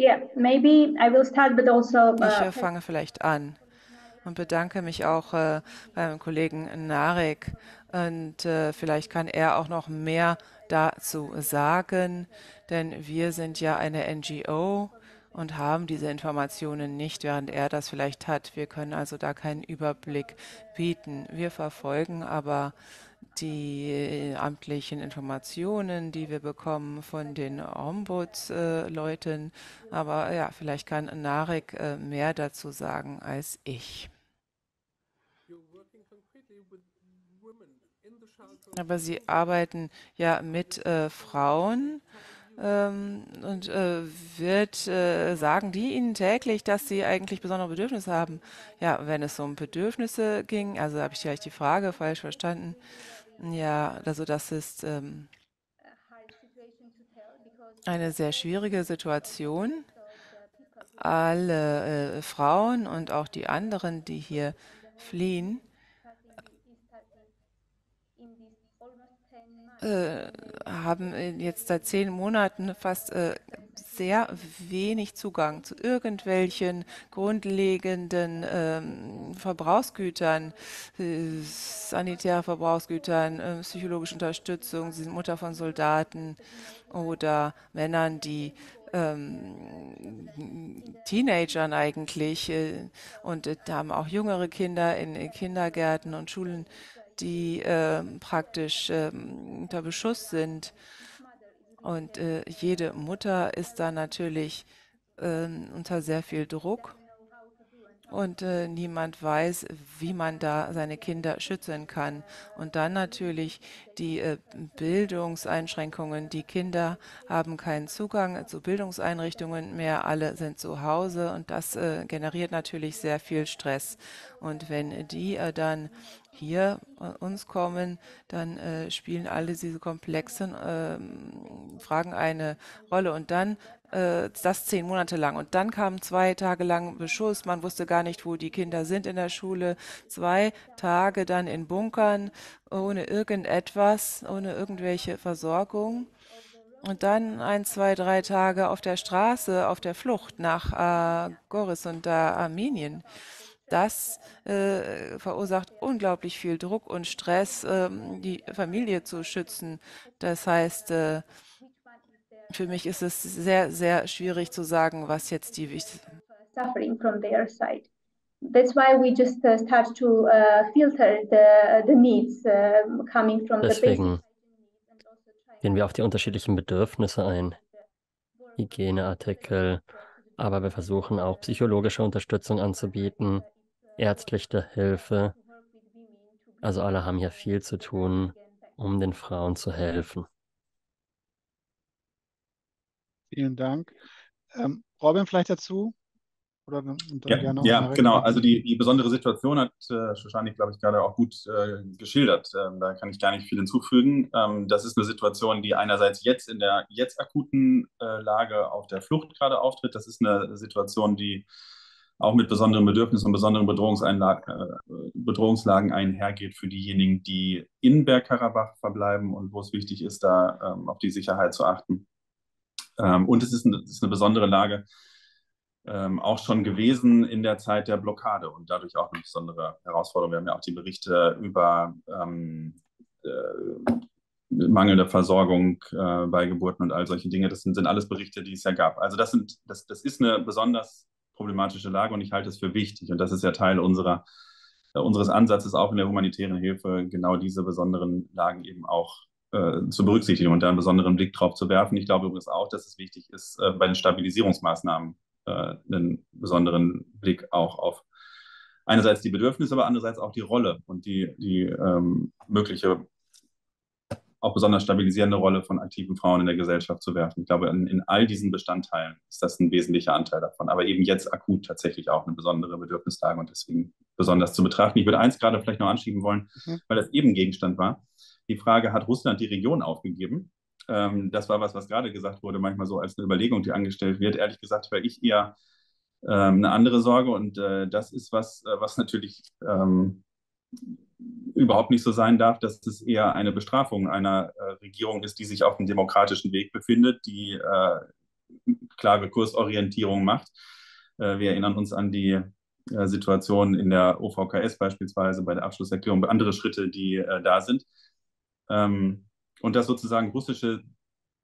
Yeah, maybe I will start, but also, ich fange vielleicht an. und bedanke mich auch beim Kollegen Narek. Und vielleicht kann er auch noch mehr dazu sagen, denn wir sind ja eine NGO und haben diese Informationen nicht, während er das vielleicht hat. Wir können also da keinen Überblick bieten. Wir verfolgen aber die amtlichen Informationen, die wir bekommen von den Ombudsleuten. Aber ja, vielleicht kann Narek mehr dazu sagen als ich. Aber Sie arbeiten ja mit Frauen. Und sagen die Ihnen täglich, dass Sie eigentlich besondere Bedürfnisse haben? Ja, wenn es um Bedürfnisse ging, also habe ich vielleicht die Frage falsch verstanden. Ja, also das ist eine sehr schwierige Situation. Alle Frauen und auch die anderen, die hier fliehen, haben jetzt seit 10 Monaten fast sehr wenig Zugang zu irgendwelchen grundlegenden Verbrauchsgütern, sanitäre Verbrauchsgütern, psychologische Unterstützung. Sie sind Mutter von Soldaten oder Männern, die Teenagern eigentlich und haben auch jüngere Kinder in Kindergärten und Schulen, die praktisch unter Beschuss sind. Und jede Mutter ist da natürlich unter sehr viel Druck und niemand weiß, wie man da seine Kinder schützen kann. Und dann natürlich die Bildungseinschränkungen. Die Kinder haben keinen Zugang zu Bildungseinrichtungen mehr, alle sind zu Hause und das generiert natürlich sehr viel Stress. Und wenn die dann hier uns kommen, dann spielen alle diese komplexen Fragen eine Rolle. Und dann das 10 Monate lang. Und dann kam 2 Tage lang Beschuss. Man wusste gar nicht, wo die Kinder sind in der Schule. 2 Tage dann in Bunkern, ohne irgendetwas, ohne irgendwelche Versorgung. Und dann 1, 2, 3 Tage auf der Straße, auf der Flucht nach Goris und Armenien. Das verursacht unglaublich viel Druck und Stress, die Familie zu schützen. Das heißt, für mich ist es sehr, sehr schwierig zu sagen, was jetzt die wichtigsten. Suffering from their side. That's why we just start to filter the needs coming from the basic. Deswegen gehen wir auf die unterschiedlichen Bedürfnisse ein. Hygieneartikel, aber wir versuchen auch psychologische Unterstützung anzubieten, ärztliche Hilfe. Also alle haben hier viel zu tun, um den Frauen zu helfen. Vielen Dank. Robin, vielleicht dazu? Oder ja, gerne auch genau. Also die besondere Situation hat Shushanik, glaube ich, gerade auch gut geschildert. Da kann ich gar nicht viel hinzufügen. Das ist eine Situation, die einerseits jetzt in der jetzt akuten Lage auf der Flucht gerade auftritt. Das ist eine Situation, die auch mit besonderen Bedürfnissen und besonderen Bedrohungslagen einhergeht für diejenigen, die in Bergkarabach verbleiben und wo es wichtig ist, da auf die Sicherheit zu achten. Und es ist eine besondere Lage auch schon gewesen in der Zeit der Blockade und dadurch auch eine besondere Herausforderung. Wir haben ja auch die Berichte über mangelnde Versorgung bei Geburten und all solche Dinge. Das sind alles Berichte, die es ja gab. Also das ist eine besonders problematische Lage und ich halte es für wichtig. Und das ist ja Teil unseres Ansatzes, auch in der humanitären Hilfe, genau diese besonderen Lagen eben auch zu berücksichtigen und da einen besonderen Blick drauf zu werfen. Ich glaube übrigens auch, dass es wichtig ist, bei den Stabilisierungsmaßnahmen einen besonderen Blick auch auf einerseits die Bedürfnisse, aber andererseits auch die Rolle und die mögliche, auch besonders stabilisierende Rolle von aktiven Frauen in der Gesellschaft zu werfen. Ich glaube, in all diesen Bestandteilen ist das ein wesentlicher Anteil davon, aber eben jetzt akut tatsächlich auch eine besondere Bedürfnislage und deswegen besonders zu betrachten. Ich würde eins gerade vielleicht noch anschieben wollen, weil das eben Gegenstand war. Die Frage, hat Russland die Region aufgegeben? Das war was gerade gesagt wurde, manchmal so als eine Überlegung, die angestellt wird. Ehrlich gesagt, weil ich eher eine andere Sorge und das ist was natürlich überhaupt nicht so sein darf, dass es eher eine Bestrafung einer Regierung ist, die sich auf dem demokratischen Weg befindet, die klare Kursorientierung macht. Wir erinnern uns an die Situation in der OVKS beispielsweise, bei der Abschlusserklärung, andere Schritte, die da sind. Und dass sozusagen russische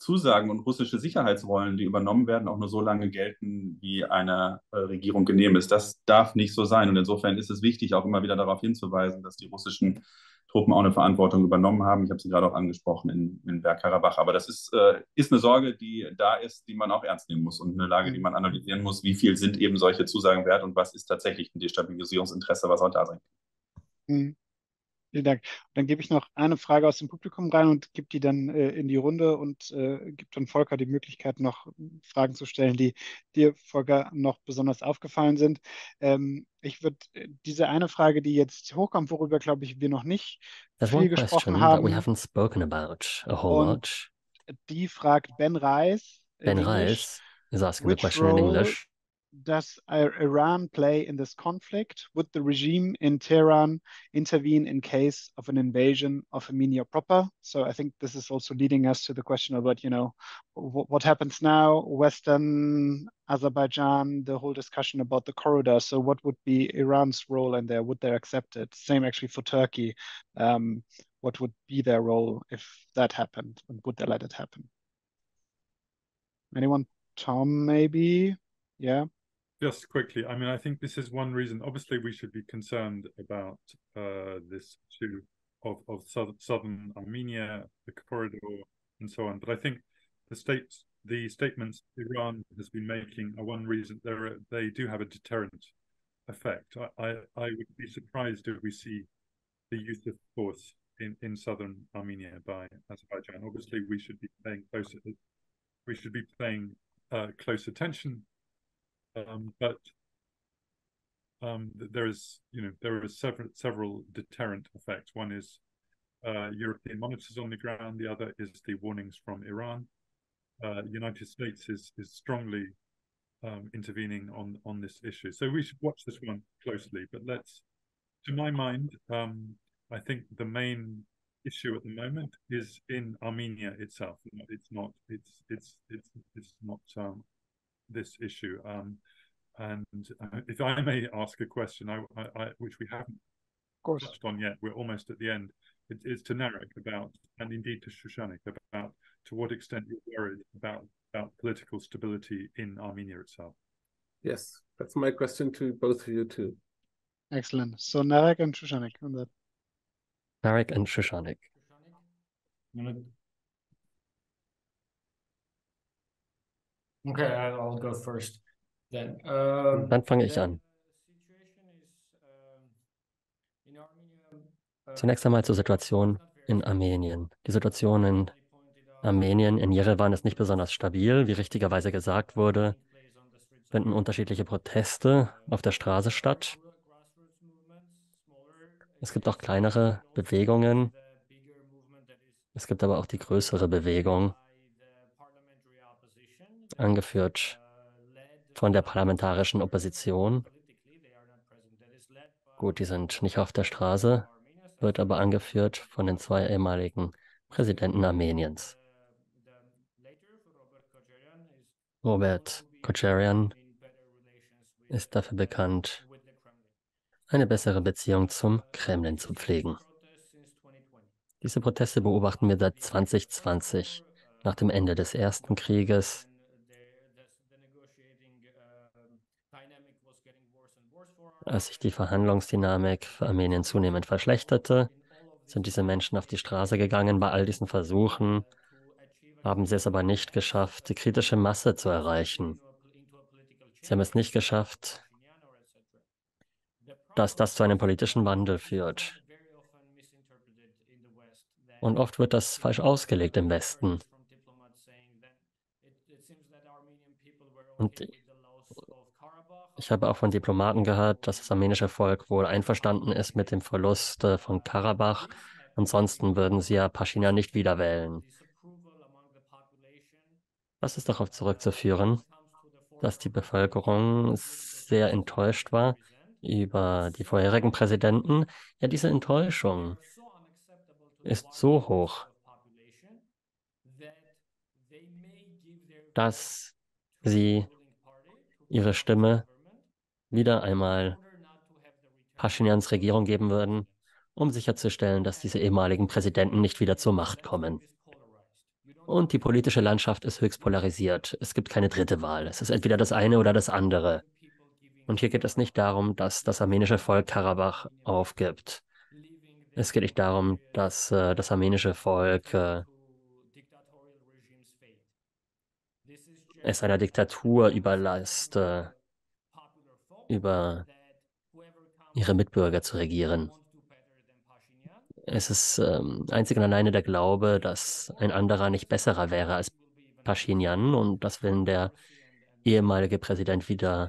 Zusagen und russische Sicherheitsrollen, die übernommen werden, auch nur so lange gelten, wie eine Regierung genehm ist. Das darf nicht so sein. Und insofern ist es wichtig, auch immer wieder darauf hinzuweisen, dass die russischen Truppen auch eine Verantwortung übernommen haben. Ich habe sie gerade auch angesprochen in Bergkarabach. Aber das ist eine Sorge, die da ist, die man auch ernst nehmen muss und eine Lage, die man analysieren muss. Wie viel sind eben solche Zusagen wert und was ist tatsächlich ein Destabilisierungsinteresse, was auch da sein kann? Mhm. Vielen Dank. Dann gebe ich noch eine Frage aus dem Publikum rein und gebe die dann in die Runde und gebe dann Volker die Möglichkeit, noch Fragen zu stellen, die dir, Volker, noch besonders aufgefallen sind. Ich würde diese eine Frage, die jetzt hochkommt, worüber, glaube ich, wir noch nicht viel gesprochen haben. We haven't spoken about a whole lot. Die fragt Ben Reis. Ben Reis is asking the question in English. Does Iran play in this conflict? Would the regime in Tehran intervene in case of an invasion of Armenia proper? So I think this is also leading us to the question about, you know, what happens now, Western Azerbaijan, the whole discussion about the corridor. So what would be Iran's role in there? Would they accept it? Same actually for Turkey. What would be their role if that happened? And would they let it happen? Anyone? Tom, maybe? Yeah. Just quickly, I mean, I think this is one reason. Obviously, we should be concerned about this issue of southern Armenia, the corridor, and so on. But I think the statements Iran has been making are one reason. They do have a deterrent effect. I would be surprised if we see the use of force in southern Armenia by Azerbaijan. Obviously, we should be paying closer. We should be paying close attention. There is several deterrent effects. One is European monitors on the ground. The other is the warnings from Iran. United States is strongly intervening on this issue. So we should watch this one closely. But to my mind, I think the main issue at the moment is in Armenia itself. It's not. This issue, and if I may ask a question, which we haven't touched on yet, we're almost at the end. It is to Narek about, and indeed to Shushanik about, to what extent you're worried about political stability in Armenia itself. Yes, that's my question to both of you too. Excellent. So Narek and Shushanik on that. Narek and Shushanik. Okay, I'll go first then. Dann fange ich an. Zunächst einmal zur Situation in Armenien. Die Situation in Armenien, in Yerevan, ist nicht besonders stabil. Wie richtigerweise gesagt wurde, finden unterschiedliche Proteste auf der Straße statt. Es gibt auch kleinere Bewegungen. Es gibt aber auch die größere Bewegung, angeführt von der parlamentarischen Opposition. Gut, die sind nicht auf der Straße, wird aber angeführt von den zwei ehemaligen Präsidenten Armeniens. Robert Kocharian ist dafür bekannt, eine bessere Beziehung zum Kremlin zu pflegen. Diese Proteste beobachten wir seit 2020, nach dem Ende des Ersten Krieges. Als sich die Verhandlungsdynamik für Armenien zunehmend verschlechterte, sind diese Menschen auf die Straße gegangen. Bei all diesen Versuchen haben sie es aber nicht geschafft, die kritische Masse zu erreichen. Sie haben es nicht geschafft, dass das zu einem politischen Wandel führt. Und oft wird das falsch ausgelegt im Westen. Und ich habe auch von Diplomaten gehört, dass das armenische Volk wohl einverstanden ist mit dem Verlust von Karabach. Ansonsten würden sie ja Pashinyan nicht wieder wählen. Das ist darauf zurückzuführen, dass die Bevölkerung sehr enttäuscht war über die vorherigen Präsidenten. Ja, diese Enttäuschung ist so hoch, dass sie ihre Stimme wieder einmal Pashinyans Regierung geben würden, um sicherzustellen, dass diese ehemaligen Präsidenten nicht wieder zur Macht kommen. Und die politische Landschaft ist höchst polarisiert. Es gibt keine dritte Wahl. Es ist entweder das eine oder das andere. Und hier geht es nicht darum, dass das armenische Volk Karabach aufgibt. Es geht nicht darum, dass das armenische Volk es einer Diktatur überlässt, über ihre Mitbürger zu regieren. Es ist einzig und alleine der Glaube, dass ein anderer nicht besserer wäre als Pashinyan, und dass, wenn der ehemalige Präsident wieder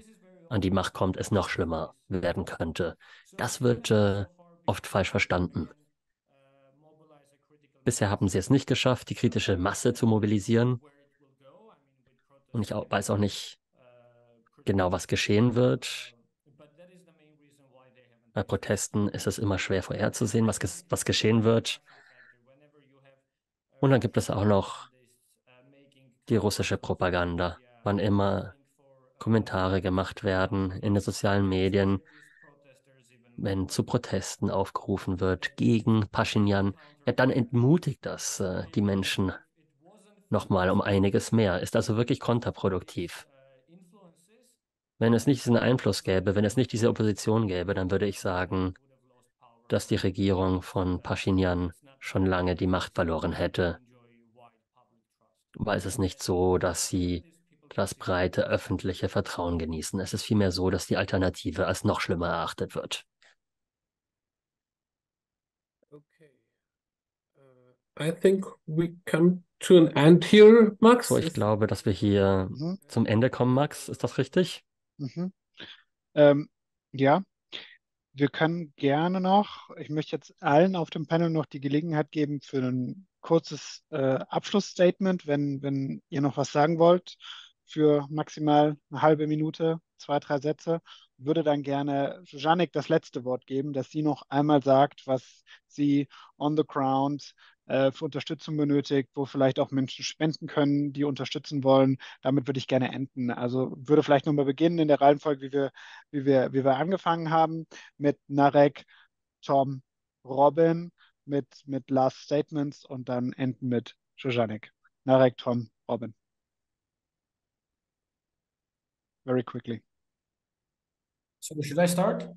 an die Macht kommt, es noch schlimmer werden könnte. Das wird oft falsch verstanden. Bisher haben sie es nicht geschafft, die kritische Masse zu mobilisieren. Und ich weiß auch nicht genau, was geschehen wird. Bei Protesten ist es immer schwer vorherzusehen, was geschehen wird. Und dann gibt es auch noch die russische Propaganda. Wann immer Kommentare gemacht werden in den sozialen Medien, wenn zu Protesten aufgerufen wird gegen Pashinyan, ja, dann entmutigt das die Menschen nochmal um einiges mehr. Ist also wirklich kontraproduktiv. Wenn es nicht diesen Einfluss gäbe, wenn es nicht diese Opposition gäbe, dann würde ich sagen, dass die Regierung von Pashinyan schon lange die Macht verloren hätte. Aber es ist nicht so, dass sie das breite öffentliche Vertrauen genießen. Es ist vielmehr so, dass die Alternative als noch schlimmer erachtet wird. Okay. I think we come to an end here, Max. So, ich glaube, dass wir hier zum Ende kommen, Max. Ist das richtig? Ja, wir können gerne noch, ich möchte jetzt allen auf dem Panel noch die Gelegenheit geben für ein kurzes Abschlussstatement, wenn ihr noch was sagen wollt, für maximal eine halbe Minute, 2, 3 Sätze. Würde dann gerne Shushanik das letzte Wort geben, dass sie noch einmal sagt, was sie on the ground für Unterstützung benötigt, wo vielleicht auch Menschen spenden können, die unterstützen wollen. Damit würde ich gerne enden. Also würde vielleicht nochmal beginnen in der Reihenfolge, wie wir angefangen haben, mit Narek, Tom, Robin, mit Last Statements, und dann enden mit Shushanik. Narek, Tom, Robin. Very quickly. So should I start?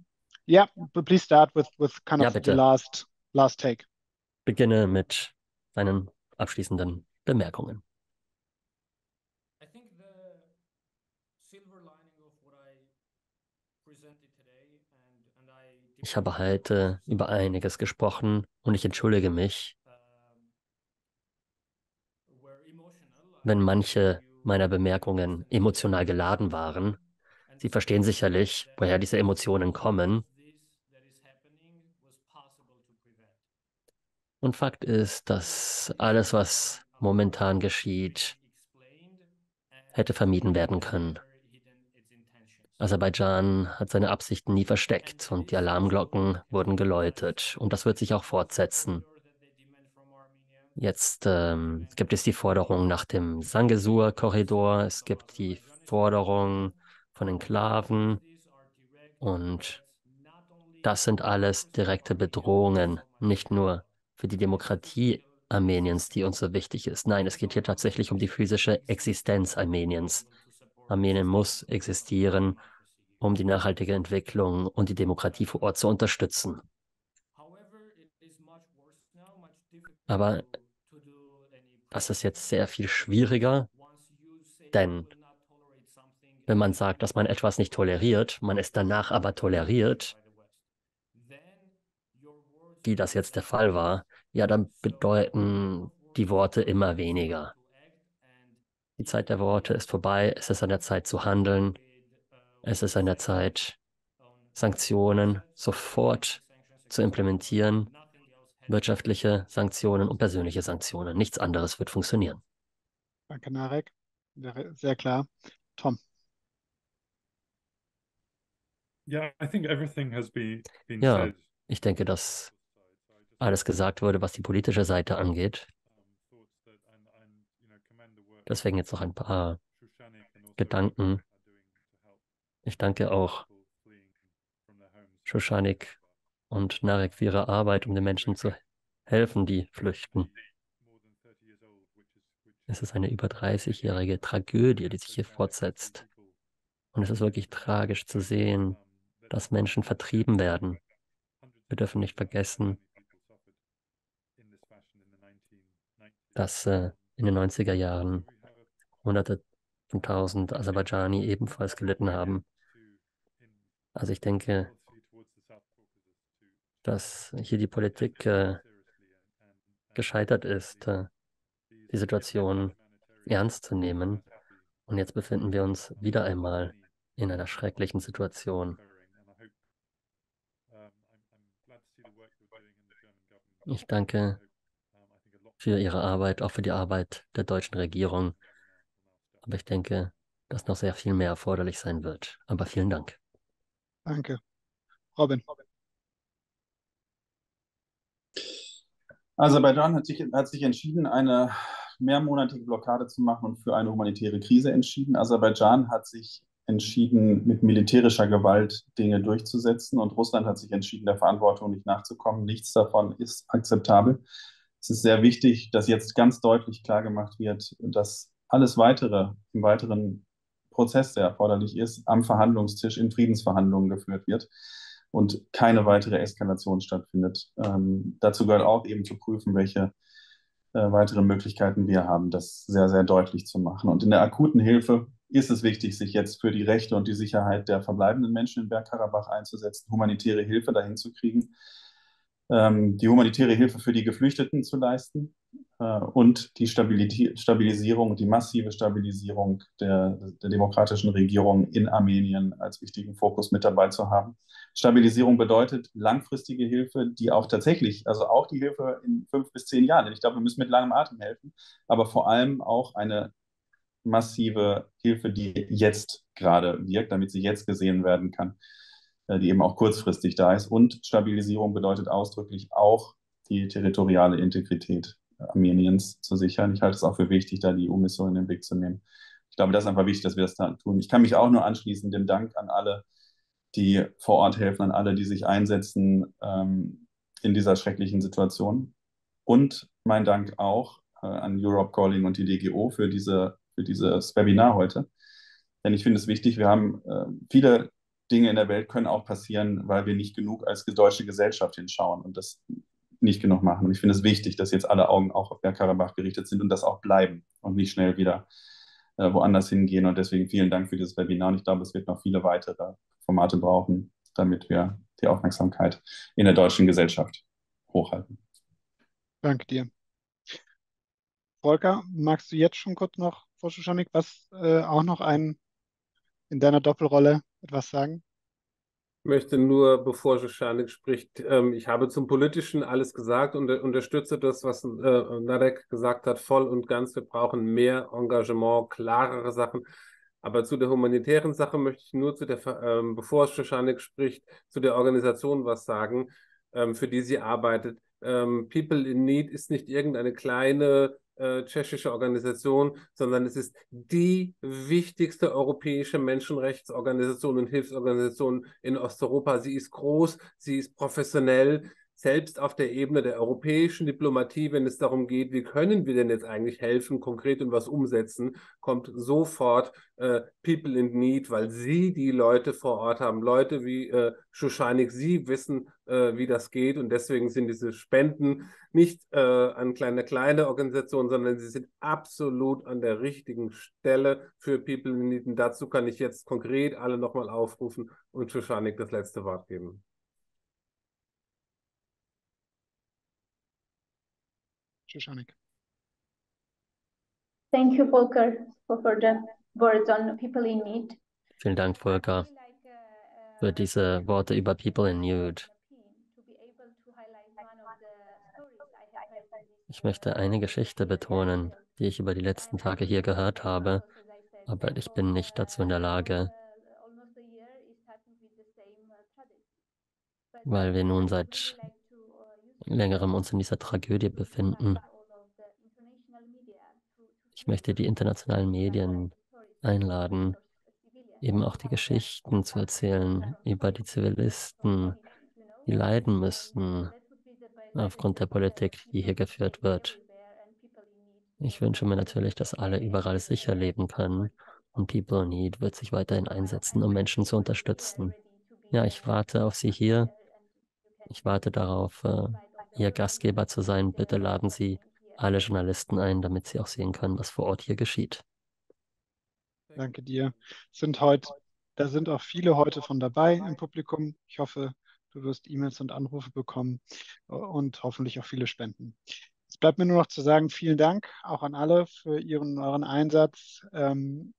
Yeah, but please start with kind of the last take. Beginne mit seinen abschließenden Bemerkungen. Ich habe heute über einiges gesprochen, und ich entschuldige mich, wenn manche meiner Bemerkungen emotional geladen waren. Sie verstehen sicherlich, woher diese Emotionen kommen. Und Fakt ist, dass alles, was momentan geschieht, hätte vermieden werden können. Aserbaidschan hat seine Absichten nie versteckt, und die Alarmglocken wurden geläutet. Und das wird sich auch fortsetzen. Jetzt gibt es die Forderung nach dem Sangesur-Korridor, es gibt die Forderung von Enklaven, und das sind alles direkte Bedrohungen, nicht nur für die Demokratie Armeniens, die uns so wichtig ist. Nein, es geht hier tatsächlich um die physische Existenz Armeniens. Armenien muss existieren, um die nachhaltige Entwicklung und die Demokratie vor Ort zu unterstützen. Aber das ist jetzt sehr viel schwieriger, denn wenn man sagt, dass man etwas nicht toleriert, man es danach aber toleriert, wie das jetzt der Fall war, ja, dann bedeuten die Worte immer weniger. Die Zeit der Worte ist vorbei. Es ist an der Zeit zu handeln. Es ist an der Zeit, Sanktionen sofort zu implementieren. Wirtschaftliche Sanktionen und persönliche Sanktionen. Nichts anderes wird funktionieren. Danke, Narek. Sehr klar. Tom. Ja, ich denke, dass alles gesagt wurde, was die politische Seite angeht. Deswegen jetzt noch ein paar Gedanken. Ich danke auch Shushanik und Narek für ihre Arbeit, um den Menschen zu helfen, die flüchten. Es ist eine über 30-jährige Tragödie, die sich hier fortsetzt. Und es ist wirklich tragisch zu sehen, dass Menschen vertrieben werden. Wir dürfen nicht vergessen, dass in den 90er Jahren Hunderte von Tausend Aserbaidschani ebenfalls gelitten haben. Also ich denke, dass hier die Politik gescheitert ist, die Situation ernst zu nehmen. Und jetzt befinden wir uns wieder einmal in einer schrecklichen Situation. Ich danke für Ihre Arbeit, auch für die Arbeit der deutschen Regierung. Aber ich denke, dass noch sehr viel mehr erforderlich sein wird. Aber vielen Dank. Danke. Robin. Aserbaidschan hat sich entschieden, eine mehrmonatige Blockade zu machen und für eine humanitäre Krise entschieden. Aserbaidschan hat sich entschieden, mit militärischer Gewalt Dinge durchzusetzen, und Russland hat sich entschieden, der Verantwortung nicht nachzukommen. Nichts davon ist akzeptabel. Es ist sehr wichtig, dass jetzt ganz deutlich klargemacht wird, dass alles Weitere im weiteren Prozess, der erforderlich ist, am Verhandlungstisch in Friedensverhandlungen geführt wird und keine weitere Eskalation stattfindet. Dazu gehört auch eben zu prüfen, welche weitere Möglichkeiten wir haben, das sehr, sehr deutlich zu machen. Und in der akuten Hilfe ist es wichtig, sich jetzt für die Rechte und die Sicherheit der verbleibenden Menschen in Bergkarabach einzusetzen, humanitäre Hilfe dahin zu kriegen, die humanitäre Hilfe für die Geflüchteten zu leisten und die Stabilisierung, die massive Stabilisierung der demokratischen Regierung in Armenien als wichtigen Fokus mit dabei zu haben. Stabilisierung bedeutet langfristige Hilfe, die auch tatsächlich, also auch die Hilfe in 5 bis 10 Jahren, denn ich glaube, wir müssen mit langem Atem helfen, aber vor allem auch eine massive Hilfe, die jetzt gerade wirkt, damit sie jetzt gesehen werden kann, die eben auch kurzfristig da ist. Und Stabilisierung bedeutet ausdrücklich auch die territoriale Integrität Armeniens zu sichern. Ich halte es auch für wichtig, da die UNMISO in den Blick zu nehmen. Ich glaube, das ist einfach wichtig, dass wir das da tun. Ich kann mich auch nur anschließen, dem Dank an alle, die vor Ort helfen, an alle, die sich einsetzen in dieser schrecklichen Situation. Und mein Dank auch an Europe Calling und die DGO für dieses Webinar heute. Denn ich finde es wichtig, wir haben viele Dinge in der Welt können auch passieren, weil wir nicht genug als deutsche Gesellschaft hinschauen und das nicht genug machen. Und ich finde es wichtig, dass jetzt alle Augen auch auf Bergkarabach gerichtet sind und das auch bleiben und nicht schnell wieder woanders hingehen. Und deswegen vielen Dank für dieses Webinar. Und ich glaube, es wird noch viele weitere Formate brauchen, damit wir die Aufmerksamkeit in der deutschen Gesellschaft hochhalten. Danke dir. Volker, magst du jetzt schon kurz noch, Frau Shushanik, was auch noch in deiner Doppelrolle etwas sagen? Ich möchte nur, bevor Shushanik spricht, ich habe zum Politischen alles gesagt und unterstütze das, was Narek gesagt hat, voll und ganz. Wir brauchen mehr Engagement, klarere Sachen. Aber zu der humanitären Sache möchte ich nur, bevor Shushanik spricht, zu der Organisation was sagen, für die sie arbeitet. People in Need ist nicht irgendeine kleine tschechische Organisation, sondern es ist die wichtigste europäische Menschenrechtsorganisation und Hilfsorganisation in Osteuropa. Sie ist groß, sie ist professionell, selbst auf der Ebene der europäischen Diplomatie, wenn es darum geht, wie können wir denn jetzt eigentlich helfen, konkret und was umsetzen, kommt sofort People in Need, weil sie die Leute vor Ort haben. Leute wie Shushanik, sie wissen, wie das geht, und deswegen sind diese Spenden nicht an kleine Organisationen, sondern sie sind absolut an der richtigen Stelle für People in Need. Und dazu kann ich jetzt konkret alle nochmal aufrufen und Shushanik das letzte Wort geben. Thank you, Volker, for the words on People in Need. Vielen Dank, Volker, für diese Worte über People in Need. Ich möchte eine Geschichte betonen, die ich über die letzten Tage hier gehört habe, aber ich bin nicht dazu in der Lage, weil wir nun seit längerem uns in dieser Tragödie befinden. Ich möchte die internationalen Medien einladen, eben auch die Geschichten zu erzählen über die Zivilisten, die leiden müssen aufgrund der Politik, die hier geführt wird. Ich wünsche mir natürlich, dass alle überall sicher leben können und People in Need wird sich weiterhin einsetzen, um Menschen zu unterstützen. Ja, ich warte auf Sie hier. Ich warte darauf, Ihr Gastgeber zu sein. Bitte laden Sie alle Journalisten ein, damit sie auch sehen können, was vor Ort hier geschieht. Danke dir. Da sind auch viele heute von dabei im Publikum. Ich hoffe, du wirst E-Mails und Anrufe bekommen und hoffentlich auch viele Spenden. Es bleibt mir nur noch zu sagen, vielen Dank auch an alle für euren Einsatz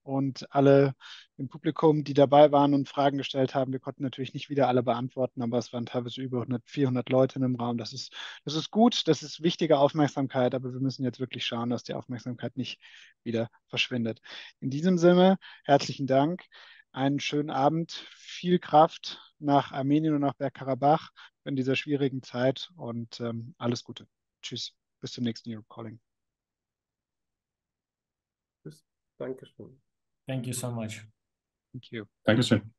und alle im Publikum, die dabei waren und Fragen gestellt haben. Wir konnten natürlich nicht wieder alle beantworten, aber es waren teilweise über 400 Leute in dem Raum. Das ist gut, das ist wichtige Aufmerksamkeit, aber wir müssen jetzt wirklich schauen, dass die Aufmerksamkeit nicht wieder verschwindet. In diesem Sinne, herzlichen Dank, einen schönen Abend, viel Kraft nach Armenien und nach Bergkarabach in dieser schwierigen Zeit und alles Gute. Tschüss. Bis zum nächsten Europe Calling. Tschüss. Dankeschön. Thank you so much. Thank you. Dankeschön.